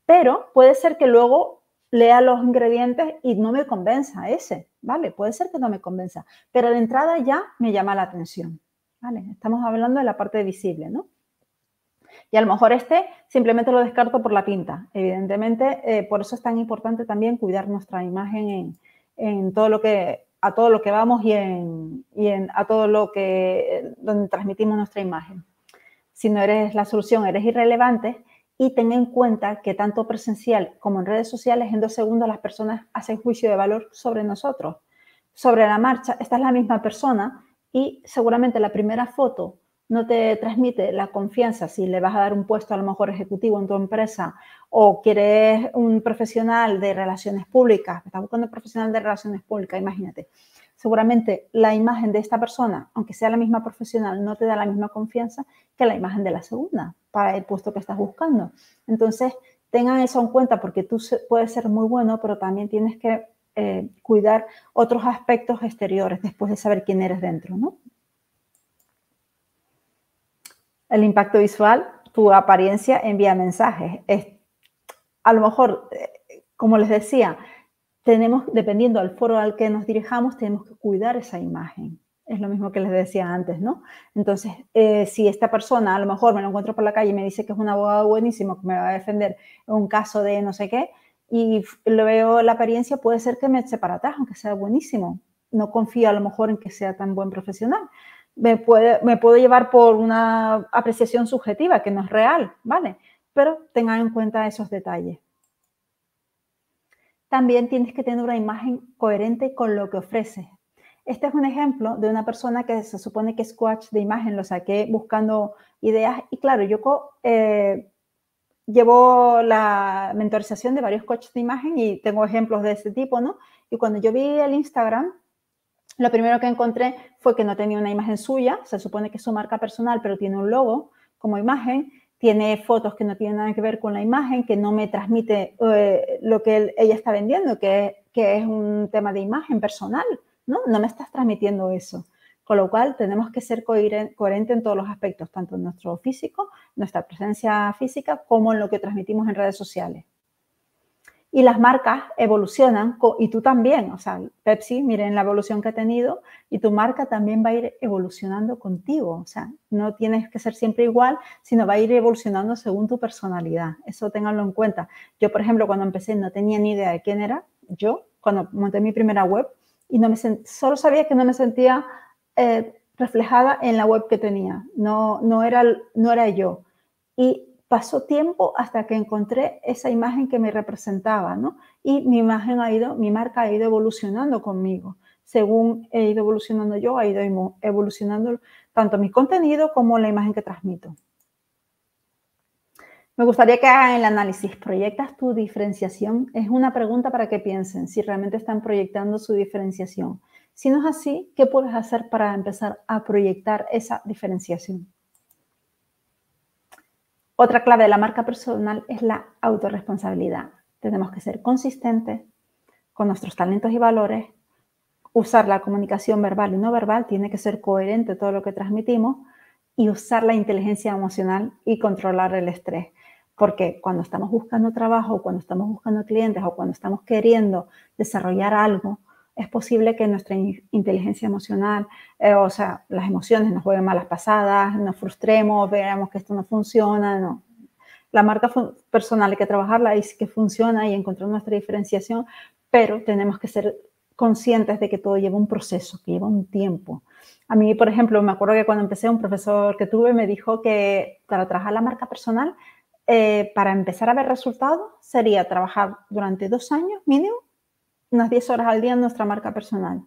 Pero puede ser que luego lea los ingredientes y no me convenza ese, ¿vale? Puede ser que no me convenza, pero de entrada ya me llama la atención, ¿vale? Estamos hablando de la parte visible, ¿no? Y a lo mejor este simplemente lo descarto por la pinta. Evidentemente, eh, por eso es tan importante también cuidar nuestra imagen en, en todo lo que, a todo lo que vamos y, en, y en, a todo lo que, donde transmitimos nuestra imagen. Si no eres la solución, eres irrelevante. Y ten en cuenta que tanto presencial como en redes sociales, en dos segundos las personas hacen juicio de valor sobre nosotros. Sobre la marcha, esta es la misma persona y seguramente la primera foto no te transmite la confianza si le vas a dar un puesto a lo mejor ejecutivo en tu empresa o quieres un profesional de relaciones públicas, estás buscando un profesional de relaciones públicas, imagínate. Seguramente la imagen de esta persona, aunque sea la misma profesional, no te da la misma confianza que la imagen de la segunda para el puesto que estás buscando. Entonces, tengan eso en cuenta porque tú puedes ser muy bueno, pero también tienes que eh, cuidar otros aspectos exteriores después de saber quién eres dentro, ¿no? El impacto visual, tu apariencia envía mensajes. Es, a lo mejor, eh, como les decía, tenemos, dependiendo del foro al que nos dirijamos, tenemos que cuidar esa imagen. Es lo mismo que les decía antes, ¿no? Entonces, eh, si esta persona, a lo mejor me lo encuentro por la calle y me dice que es un abogado buenísimo, que me va a defender un caso de no sé qué, y le veo la apariencia, puede ser que me eche para atrás, aunque sea buenísimo. No confío a lo mejor en que sea tan buen profesional. Me, puede, me puedo llevar por una apreciación subjetiva que no es real, ¿vale? Pero tengan en cuenta esos detalles. También tienes que tener una imagen coherente con lo que ofreces. Este es un ejemplo de una persona que se supone que es coach de imagen, lo saqué buscando ideas y claro, yo eh, llevo la mentorización de varios coaches de imagen y tengo ejemplos de este tipo, ¿no? Y cuando yo vi el Instagram, lo primero que encontré fue que no tenía una imagen suya, se supone que es su marca personal, pero tiene un logo como imagen. Tiene fotos que no tienen nada que ver con la imagen, que no me transmite eh, lo que él, ella está vendiendo, que, que es un tema de imagen personal, ¿no? No me estás transmitiendo eso. Con lo cual, tenemos que ser coherentes en todos los aspectos, tanto en nuestro físico, nuestra presencia física, como en lo que transmitimos en redes sociales. Y las marcas evolucionan, y tú también. O sea, Pepsi, miren la evolución que ha tenido, y tu marca también va a ir evolucionando contigo. O sea, no tienes que ser siempre igual, sino va a ir evolucionando según tu personalidad. Eso ténganlo en cuenta. Yo, por ejemplo, cuando empecé no tenía ni idea de quién era yo, cuando monté mi primera web, y no me sent- solo sabía que no me sentía eh, reflejada en la web que tenía. No, no, era, no era yo. Y pasó tiempo hasta que encontré esa imagen que me representaba, ¿no? Y mi imagen ha ido, mi marca ha ido evolucionando conmigo. Según he ido evolucionando yo, ha ido evolucionando tanto mi contenido como la imagen que transmito. Me gustaría que hagan el análisis. ¿Proyectas tu diferenciación? Es una pregunta para que piensen si realmente están proyectando su diferenciación. Si no es así, ¿qué puedes hacer para empezar a proyectar esa diferenciación? Otra clave de la marca personal es la autorresponsabilidad. Tenemos que ser consistentes con nuestros talentos y valores, usar la comunicación verbal y no verbal, tiene que ser coherente todo lo que transmitimos y usar la inteligencia emocional y controlar el estrés. Porque cuando estamos buscando trabajo, cuando estamos buscando clientes o cuando estamos queriendo desarrollar algo, es posible que nuestra inteligencia emocional, eh, o sea, las emociones nos jueguen malas pasadas, nos frustremos, veamos que esto no funciona, no. La marca personal hay que trabajarla y sí que funciona y encontrar nuestra diferenciación, pero tenemos que ser conscientes de que todo lleva un proceso, que lleva un tiempo. A mí, por ejemplo, me acuerdo que cuando empecé, un profesor que tuve me dijo que para trabajar la marca personal, eh, para empezar a ver resultados, sería trabajar durante dos años mínimo, unas diez horas al día en nuestra marca personal.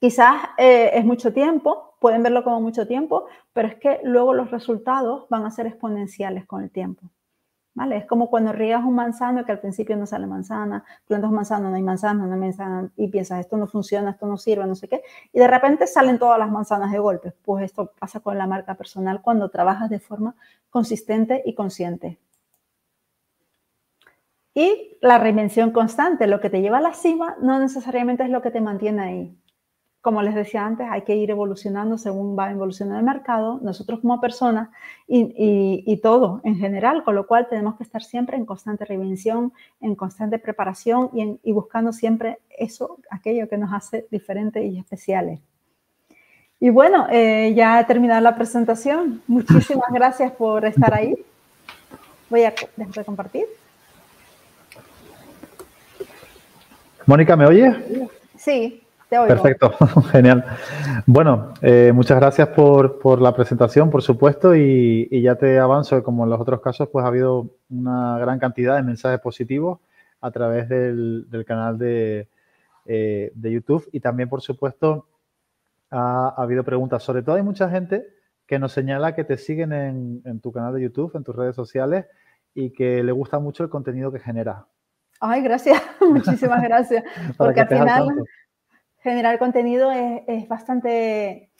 Quizás eh, es mucho tiempo, pueden verlo como mucho tiempo, pero es que luego los resultados van a ser exponenciales con el tiempo. ¿vale? Es como cuando riegas un manzano que al principio no sale manzana, plantas un manzano, no hay manzana, no hay manzana, y piensas, esto no funciona, esto no sirve, no sé qué, y de repente salen todas las manzanas de golpe. Pues esto pasa con la marca personal cuando trabajas de forma consistente y consciente. Y la reinvención constante, lo que te lleva a la cima no necesariamente es lo que te mantiene ahí. Como les decía antes, hay que ir evolucionando según va evolucionando el mercado, nosotros como personas y, y, y todo en general, con lo cual tenemos que estar siempre en constante reinvención, en constante preparación y, en, y buscando siempre eso, aquello que nos hace diferentes y especiales. Y bueno, eh, ya he terminado la presentación. Muchísimas gracias por estar ahí. Voy a dejar de compartir. Mónica, ¿me oyes? Sí. Perfecto, genial. Bueno, eh, muchas gracias por, por la presentación, por supuesto, y, y ya te avanzo que como en los otros casos, pues ha habido una gran cantidad de mensajes positivos a través del, del canal de, eh, de YouTube y también, por supuesto, ha, ha habido preguntas. Sobre todo hay mucha gente que nos señala que te siguen en, en tu canal de YouTube, en tus redes sociales y que le gusta mucho el contenido que generas. Ay, gracias. Muchísimas gracias. Porque al final... Generar contenido es, es bastante,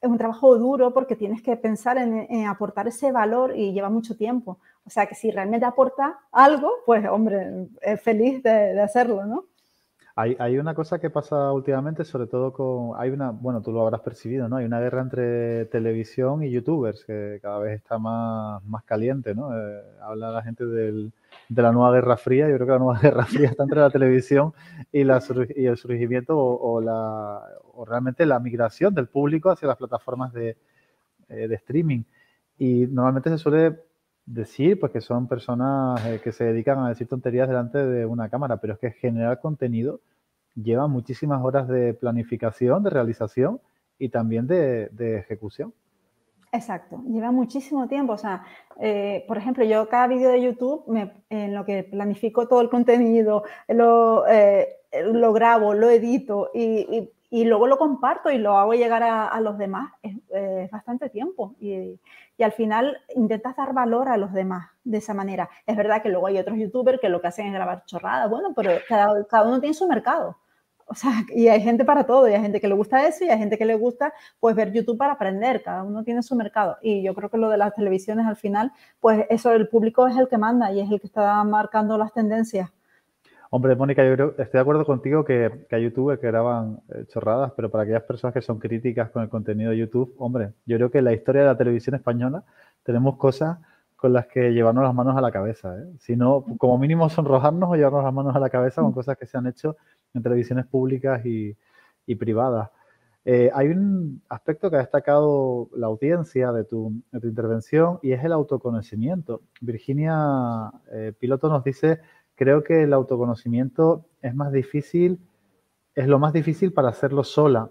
es un trabajo duro porque tienes que pensar en, en aportar ese valor y lleva mucho tiempo. O sea, que si realmente aporta algo, pues, hombre, es feliz de, de hacerlo, ¿no? Hay, hay una cosa que pasa últimamente, sobre todo con, hay una, bueno, tú lo habrás percibido, ¿no? Hay una guerra entre televisión y youtubers que cada vez está más, más caliente, ¿no? Eh, habla la gente del... de la nueva Guerra Fría. Yo creo que la nueva Guerra Fría está entre la televisión y, la, y el surgimiento o, o, la, o realmente la migración del público hacia las plataformas de, eh, de streaming. Y normalmente se suele decir pues, que son personas eh, que se dedican a decir tonterías delante de una cámara, pero es que generar contenido lleva muchísimas horas de planificación, de realización y también de, de ejecución. Exacto, lleva muchísimo tiempo, o sea, eh, por ejemplo, yo cada vídeo de YouTube, me, en lo que planifico todo el contenido, lo, eh, lo grabo, lo edito y, y, y luego lo comparto y lo hago llegar a, a los demás, es, eh, es bastante tiempo y, y al final intentas dar valor a los demás de esa manera. Es verdad que luego hay otros youtubers que lo que hacen es grabar chorradas, bueno, pero cada, cada uno tiene su mercado. O sea, y hay gente para todo, y hay gente que le gusta eso y hay gente que le gusta, pues, ver YouTube para aprender. Cada uno tiene su mercado. Y yo creo que lo de las televisiones, al final, pues, eso, el público es el que manda y es el que está marcando las tendencias. Hombre, Mónica, yo creo, estoy de acuerdo contigo que, que hay youtubers que graban eh, chorradas, pero para aquellas personas que son críticas con el contenido de YouTube, hombre, yo creo que en la historia de la televisión española tenemos cosas con las que llevarnos las manos a la cabeza, ¿eh? Si no, como mínimo sonrojarnos o llevarnos las manos a la cabeza con cosas que se han hecho en televisiones públicas y, y privadas. Eh, hay un aspecto que ha destacado la audiencia de tu, de tu intervención y es el autoconocimiento. Virginia eh, Piloto nos dice, creo que el autoconocimiento es más difícil, es lo más difícil para hacerlo sola.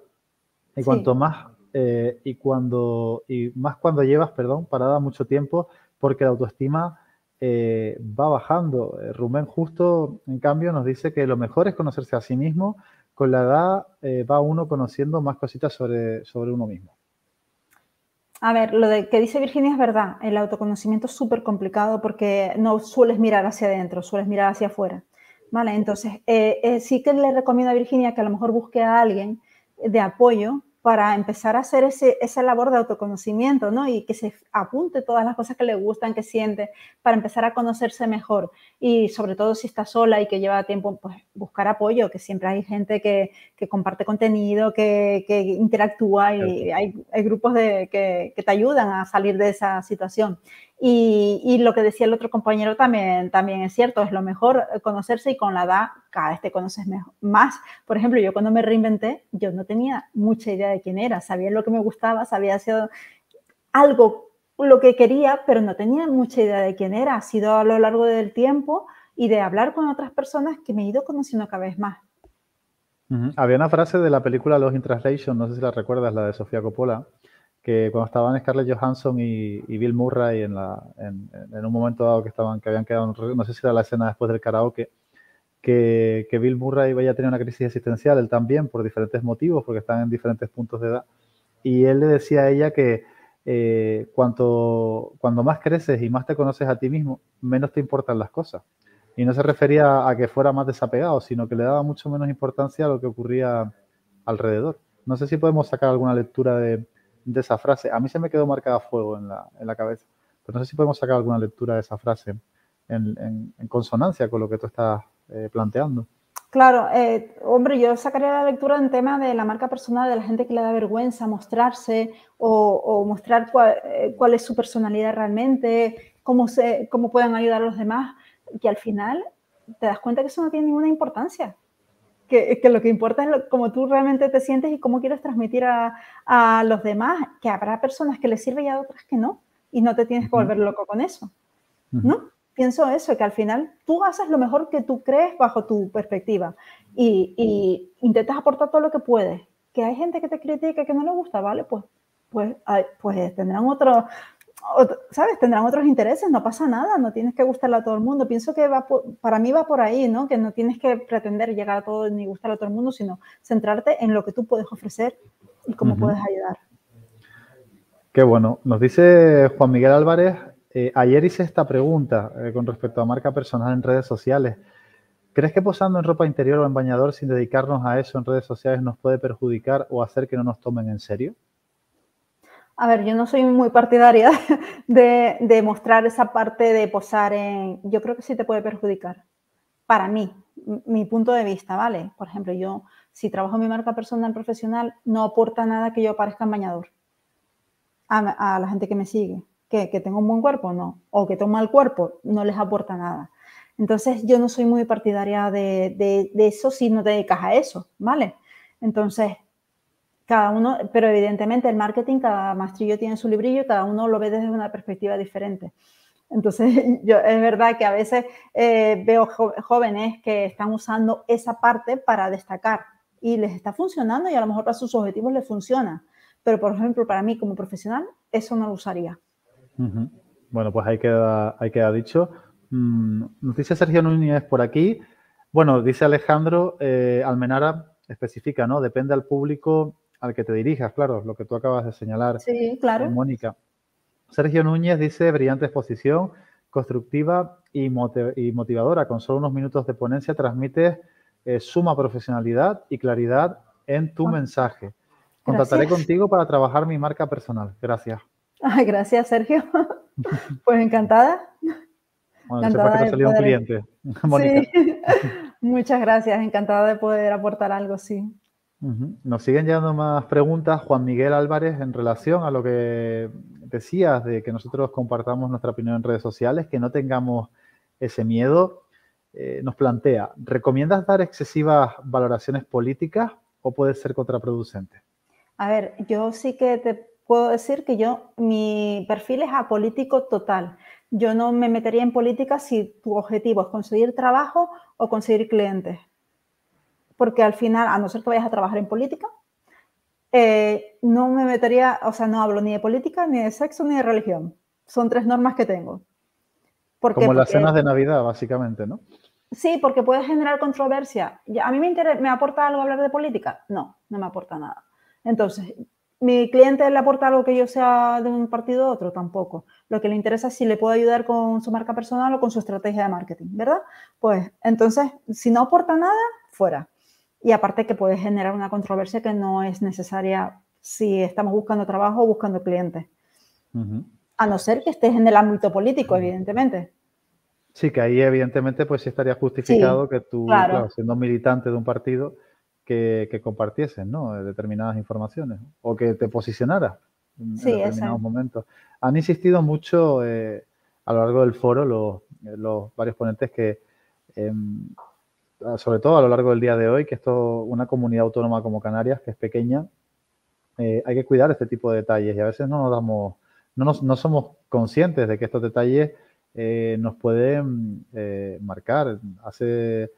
Y sí. cuanto más, eh, y cuando, y más cuando llevas, perdón, parada mucho tiempo, porque la autoestima Eh, va bajando. Rubén Justo, en cambio, nos dice que lo mejor es conocerse a sí mismo. Con la edad eh, va uno conociendo más cositas sobre, sobre uno mismo. A ver, lo de que dice Virginia es verdad. El autoconocimiento es súper complicado porque no sueles mirar hacia adentro, sueles mirar hacia afuera, ¿vale? Entonces, eh, eh, sí que le recomiendo a Virginia que a lo mejor busque a alguien de apoyo para empezar a hacer ese, esa labor de autoconocimiento, ¿no? Y que se apunte todas las cosas que le gustan, que siente, para empezar a conocerse mejor. Y sobre todo si está sola y que lleva tiempo, pues buscar apoyo, que siempre hay gente que, que comparte contenido, que, que interactúa y hay, hay grupos de, que, que te ayudan a salir de esa situación. Y, y lo que decía el otro compañero también, también es cierto, es lo mejor conocerse y con la edad cada vez te conoces mejor, más. Por ejemplo, yo cuando me reinventé, yo no tenía mucha idea de quién era, sabía lo que me gustaba, sabía hacer algo, lo que quería, pero no tenía mucha idea de quién era. Ha sido a lo largo del tiempo y de hablar con otras personas que me he ido conociendo cada vez más. Uh-huh. Había una frase de la película Lost in Translation, no sé si la recuerdas, la de Sofía Coppola, que cuando estaban Scarlett Johansson y, y Bill Murray en, la, en, en un momento dado que estaban, que habían quedado, no sé si era la escena después del karaoke, que, que Bill Murray vaya a tener una crisis existencial, él también, por diferentes motivos, porque están en diferentes puntos de edad. Y él le decía a ella que eh, cuanto, cuando más creces y más te conoces a ti mismo, menos te importan las cosas. Y no se refería a que fuera más desapegado, sino que le daba mucho menos importancia a lo que ocurría alrededor. No sé si podemos sacar alguna lectura de, de esa frase. A mí se me quedó marcada a fuego en la, en la cabeza, pero no sé si podemos sacar alguna lectura de esa frase en, en, en consonancia con lo que tú estás eh, planteando. Claro, eh, hombre, yo sacaría la lectura en tema de la marca personal, de la gente que le da vergüenza mostrarse o, o mostrar cuál, eh, cuál es su personalidad realmente, cómo, se, cómo pueden ayudar a los demás. Que al final te das cuenta que eso no tiene ninguna importancia, que, que lo que importa es lo, cómo tú realmente te sientes y cómo quieres transmitir a, a los demás, que habrá personas que les sirve y a otras que no, y no te tienes que volver loco con eso, ¿no? Uh-huh. Pienso eso, que al final tú haces lo mejor que tú crees bajo tu perspectiva y, y intentas aportar todo lo que puedes. Que hay gente que te critica, que no le gusta, ¿vale? Pues, pues, pues tendrán otros... Otro, ¿sabes? Tendrán otros intereses, no pasa nada, no tienes que gustarle a todo el mundo. Pienso que va por, para mí va por ahí, ¿no? Que no tienes que pretender llegar a todo ni gustarle a todo el mundo, sino centrarte en lo que tú puedes ofrecer y cómo uh-huh. puedes ayudar. Qué bueno. Nos dice Juan Miguel Álvarez, eh, ayer hice esta pregunta eh, con respecto a marca personal en redes sociales. ¿Crees que posando en ropa interior o en bañador sin dedicarnos a eso en redes sociales nos puede perjudicar o hacer que no nos tomen en serio? A ver, yo no soy muy partidaria de, de mostrar esa parte de posar en... Yo creo que sí te puede perjudicar. Para mí, mi punto de vista, ¿vale? Por ejemplo, yo, si trabajo en mi marca personal profesional, no aporta nada que yo aparezca en bañador a, a la gente que me sigue. ¿Que, que tengo un buen cuerpo? No. O que tengo un mal cuerpo, no les aporta nada. Entonces, yo no soy muy partidaria de, de, de eso si no te dedicas a eso, ¿vale? Entonces... Cada uno, pero evidentemente el marketing, cada maestrillo tiene su librillo, cada uno lo ve desde una perspectiva diferente. Entonces, yo, es verdad que a veces eh, veo jóvenes que están usando esa parte para destacar y les está funcionando y a lo mejor para sus objetivos les funciona. Pero, por ejemplo, para mí como profesional, eso no lo usaría. Uh-huh. Bueno, pues ahí queda, ahí queda dicho. Mm, nos dice Sergio Núñez por aquí. Bueno, dice Alejandro eh, Almenara, especifica, ¿no? Depende al público... al que te dirijas, claro, lo que tú acabas de señalar, sí, claro. Mónica. Sergio Núñez dice, brillante exposición, constructiva y, motiv- y motivadora. Con solo unos minutos de ponencia transmites eh, suma profesionalidad y claridad en tu ah, mensaje. Contactaré gracias. Contigo para trabajar mi marca personal. Gracias. Ay, gracias, Sergio. Pues encantada. Bueno, encantada sepas que te salió poder... un cliente, Mónica. Sí. Muchas gracias, encantada de poder aportar algo, sí. Uh-huh. Nos siguen llegando más preguntas, Juan Miguel Álvarez, en relación a lo que decías de que nosotros compartamos nuestra opinión en redes sociales, que no tengamos ese miedo. Eh, nos plantea, ¿recomiendas dar excesivas valoraciones políticas o puede ser contraproducente? A ver, yo sí que te puedo decir que yo, mi perfil es apolítico total. Yo no me metería en política si tu objetivo es conseguir trabajo o conseguir clientes. Porque al final, a no ser que vayas a trabajar en política, eh, no me metería, o sea, no hablo ni de política, ni de sexo, ni de religión. Son tres normas que tengo. ¿Por qué? Como las cenas de Navidad, básicamente, ¿no? Sí, porque puede generar controversia. ¿A mí me, interesa, me aporta algo hablar de política? No, no me aporta nada. Entonces, ¿mi cliente le aporta algo que yo sea de un partido u otro? Tampoco. Lo que le interesa es si le puedo ayudar con su marca personal o con su estrategia de marketing, ¿verdad? Pues, entonces, si no aporta nada, fuera. Y aparte que puede generar una controversia que no es necesaria si estamos buscando trabajo o buscando clientes. Uh-huh. A no ser que estés en el ámbito político, uh-huh. evidentemente. Sí, que ahí evidentemente pues estaría justificado sí, que tú, claro. Claro, siendo militante de un partido, que, que compartieses, ¿no? determinadas informaciones o que te posicionaras en sí, determinados momentos. Han insistido mucho eh, a lo largo del foro los, los varios ponentes que... Eh, sobre todo a lo largo del día de hoy, que esto, una comunidad autónoma como Canarias, que es pequeña, eh, hay que cuidar este tipo de detalles y a veces no nos damos, no, nos, no somos conscientes de que estos detalles eh, nos pueden eh, marcar. Hace eh,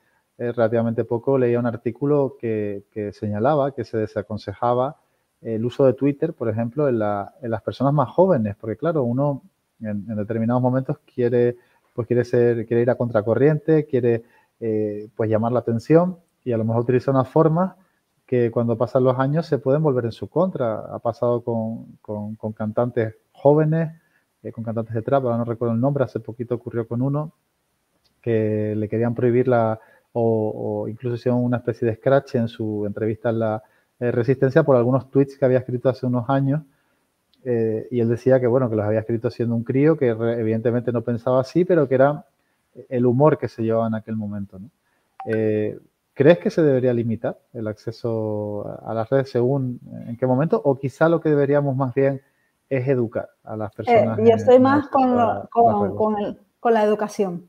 relativamente poco leía un artículo que, que señalaba que se desaconsejaba el uso de Twitter, por ejemplo, en, la, en las personas más jóvenes, porque claro, uno en, en determinados momentos quiere, pues quiere ser, quiere ir a contracorriente, quiere... Eh, pues llamar la atención y a lo mejor utiliza unas formas que cuando pasan los años se pueden volver en su contra. Ha pasado con, con, con cantantes jóvenes, eh, con cantantes de trap, ahora no recuerdo el nombre, hace poquito ocurrió con uno que le querían prohibir la, o, o incluso hicieron una especie de scratch en su entrevista en La eh, Resistencia por algunos tweets que había escrito hace unos años. Eh, y él decía que, bueno, que los había escrito siendo un crío, que re, evidentemente no pensaba así, pero que era el humor que se llevaba en aquel momento, ¿no? Eh, ¿Crees que se debería limitar el acceso a las redes según en qué momento? O quizá lo que deberíamos más bien es educar a las personas. Eh, yo estoy en, más en con, la, con, con, el, con la educación,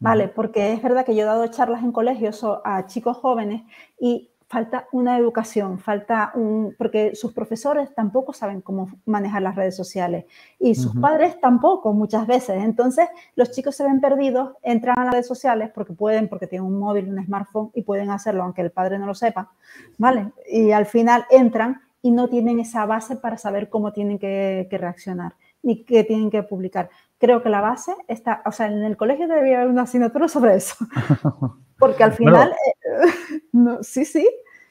¿vale? Uh-huh. Porque es verdad que yo he dado charlas en colegios a chicos jóvenes y falta una educación, falta un... porque sus profesores tampoco saben cómo manejar las redes sociales y sus uh-huh. padres tampoco muchas veces. Entonces, los chicos se ven perdidos, entran a las redes sociales porque pueden, porque tienen un móvil, un smartphone y pueden hacerlo, aunque el padre no lo sepa, ¿vale? Y al final entran y no tienen esa base para saber cómo tienen que, que reaccionar ni qué tienen que publicar. Creo que la base está... O sea, en el colegio debería haber una asignatura sobre eso. Porque al final... Bueno. Eh, no, sí, sí.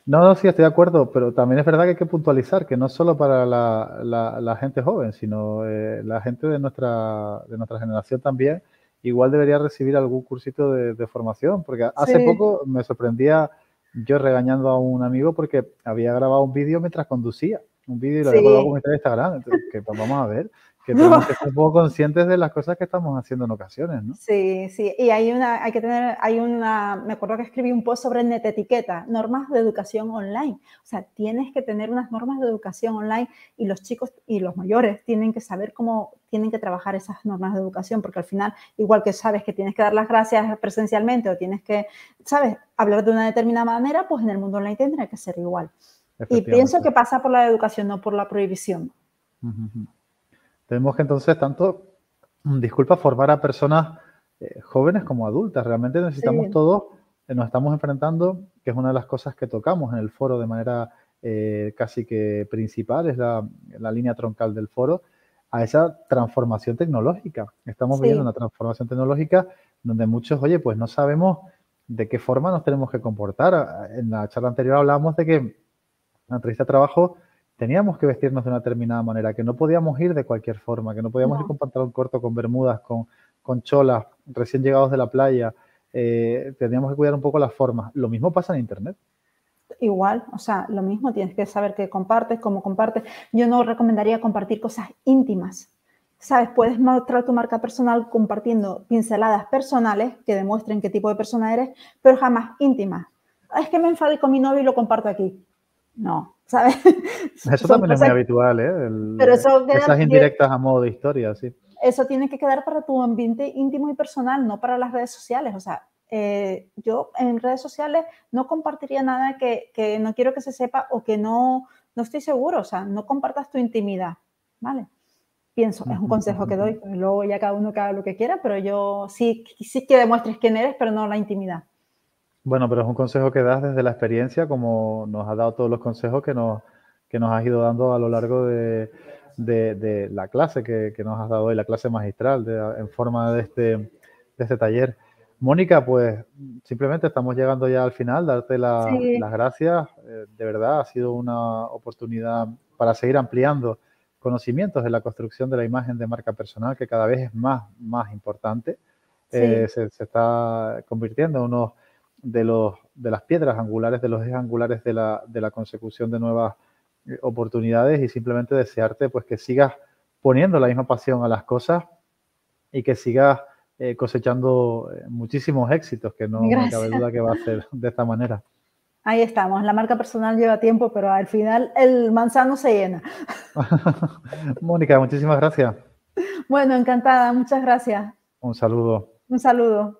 No, no, sí, estoy de acuerdo, pero también es verdad que hay que puntualizar que no es solo para la, la, la gente joven, sino eh, la gente de nuestra, de nuestra generación también, igual debería recibir algún cursito de, de formación, porque hace sí. poco me sorprendía yo regañando a un amigo porque había grabado un vídeo mientras conducía, un vídeo y lo sí. había grabado con mi Instagram, entonces, que pues, vamos a ver... que tenemos que ser un poco conscientes de las cosas que estamos haciendo en ocasiones, ¿no? Sí, sí, y hay una, hay que tener, hay una, me acuerdo que escribí un post sobre netetiqueta, normas de educación online, o sea, tienes que tener unas normas de educación online y los chicos y los mayores tienen que saber cómo tienen que trabajar esas normas de educación, porque al final, igual que sabes que tienes que dar las gracias presencialmente o tienes que, ¿sabes?, hablar de una determinada manera, pues en el mundo online tendrá que ser igual. Y pienso que pasa por la educación, no por la prohibición. Uh-huh. Tenemos que entonces tanto, disculpa, formar a personas eh, jóvenes como adultas. Realmente necesitamos sí. todos, eh, nos estamos enfrentando, que es una de las cosas que tocamos en el foro de manera eh, casi que principal, es la, la línea troncal del foro, a esa transformación tecnológica. Estamos sí. viviendo una transformación tecnológica donde muchos, oye, pues no sabemos de qué forma nos tenemos que comportar. En la charla anterior hablábamos de que en la entrevista de trabajo teníamos que vestirnos de una determinada manera, que no podíamos ir de cualquier forma, que no podíamos no. ir con pantalón corto, con bermudas, con, con cholas, recién llegados de la playa. Eh, teníamos que cuidar un poco las formas. Lo mismo pasa en Internet. Igual, o sea, lo mismo. Tienes que saber qué compartes, cómo compartes. Yo no recomendaría compartir cosas íntimas. ¿Sabes? Puedes mostrar tu marca personal compartiendo pinceladas personales que demuestren qué tipo de persona eres, pero jamás íntimas. Es que me enfadé con mi novio y lo comparto aquí. No, ¿sabes? Eso también es muy habitual, ¿eh? El, pero eso queda, esas indirectas a modo de historia, sí. Eso tiene que quedar para tu ambiente íntimo y personal, no para las redes sociales. O sea, eh, yo en redes sociales no compartiría nada que, que no quiero que se sepa o que no, no estoy seguro. O sea, no compartas tu intimidad, ¿vale? Pienso, es un consejo que doy. Pues luego ya cada uno que haga lo que quiera, pero yo sí, sí que demuestres quién eres, pero no la intimidad. Bueno, pero es un consejo que das desde la experiencia, como nos has dado todos los consejos que nos, que nos has ido dando a lo largo de, de, de la clase que, que nos has dado hoy, la clase magistral de, en forma de este, de este taller. Mónica, pues simplemente estamos llegando ya al final, darte la, sí. las gracias. Eh, de verdad, ha sido una oportunidad para seguir ampliando conocimientos en la construcción de la imagen de marca personal, que cada vez es más, más importante. Eh, sí. se, se está convirtiendo en unos... De, los, de las piedras angulares, de los ejes angulares de la, de la consecución de nuevas oportunidades, y simplemente desearte pues que sigas poniendo la misma pasión a las cosas y que sigas eh, cosechando muchísimos éxitos, que no me cabe duda que va a ser de esta manera. Ahí estamos, la marca personal lleva tiempo, pero al final el manzano se llena. Mónica, muchísimas gracias. Bueno, encantada, muchas gracias. Un saludo. Un saludo.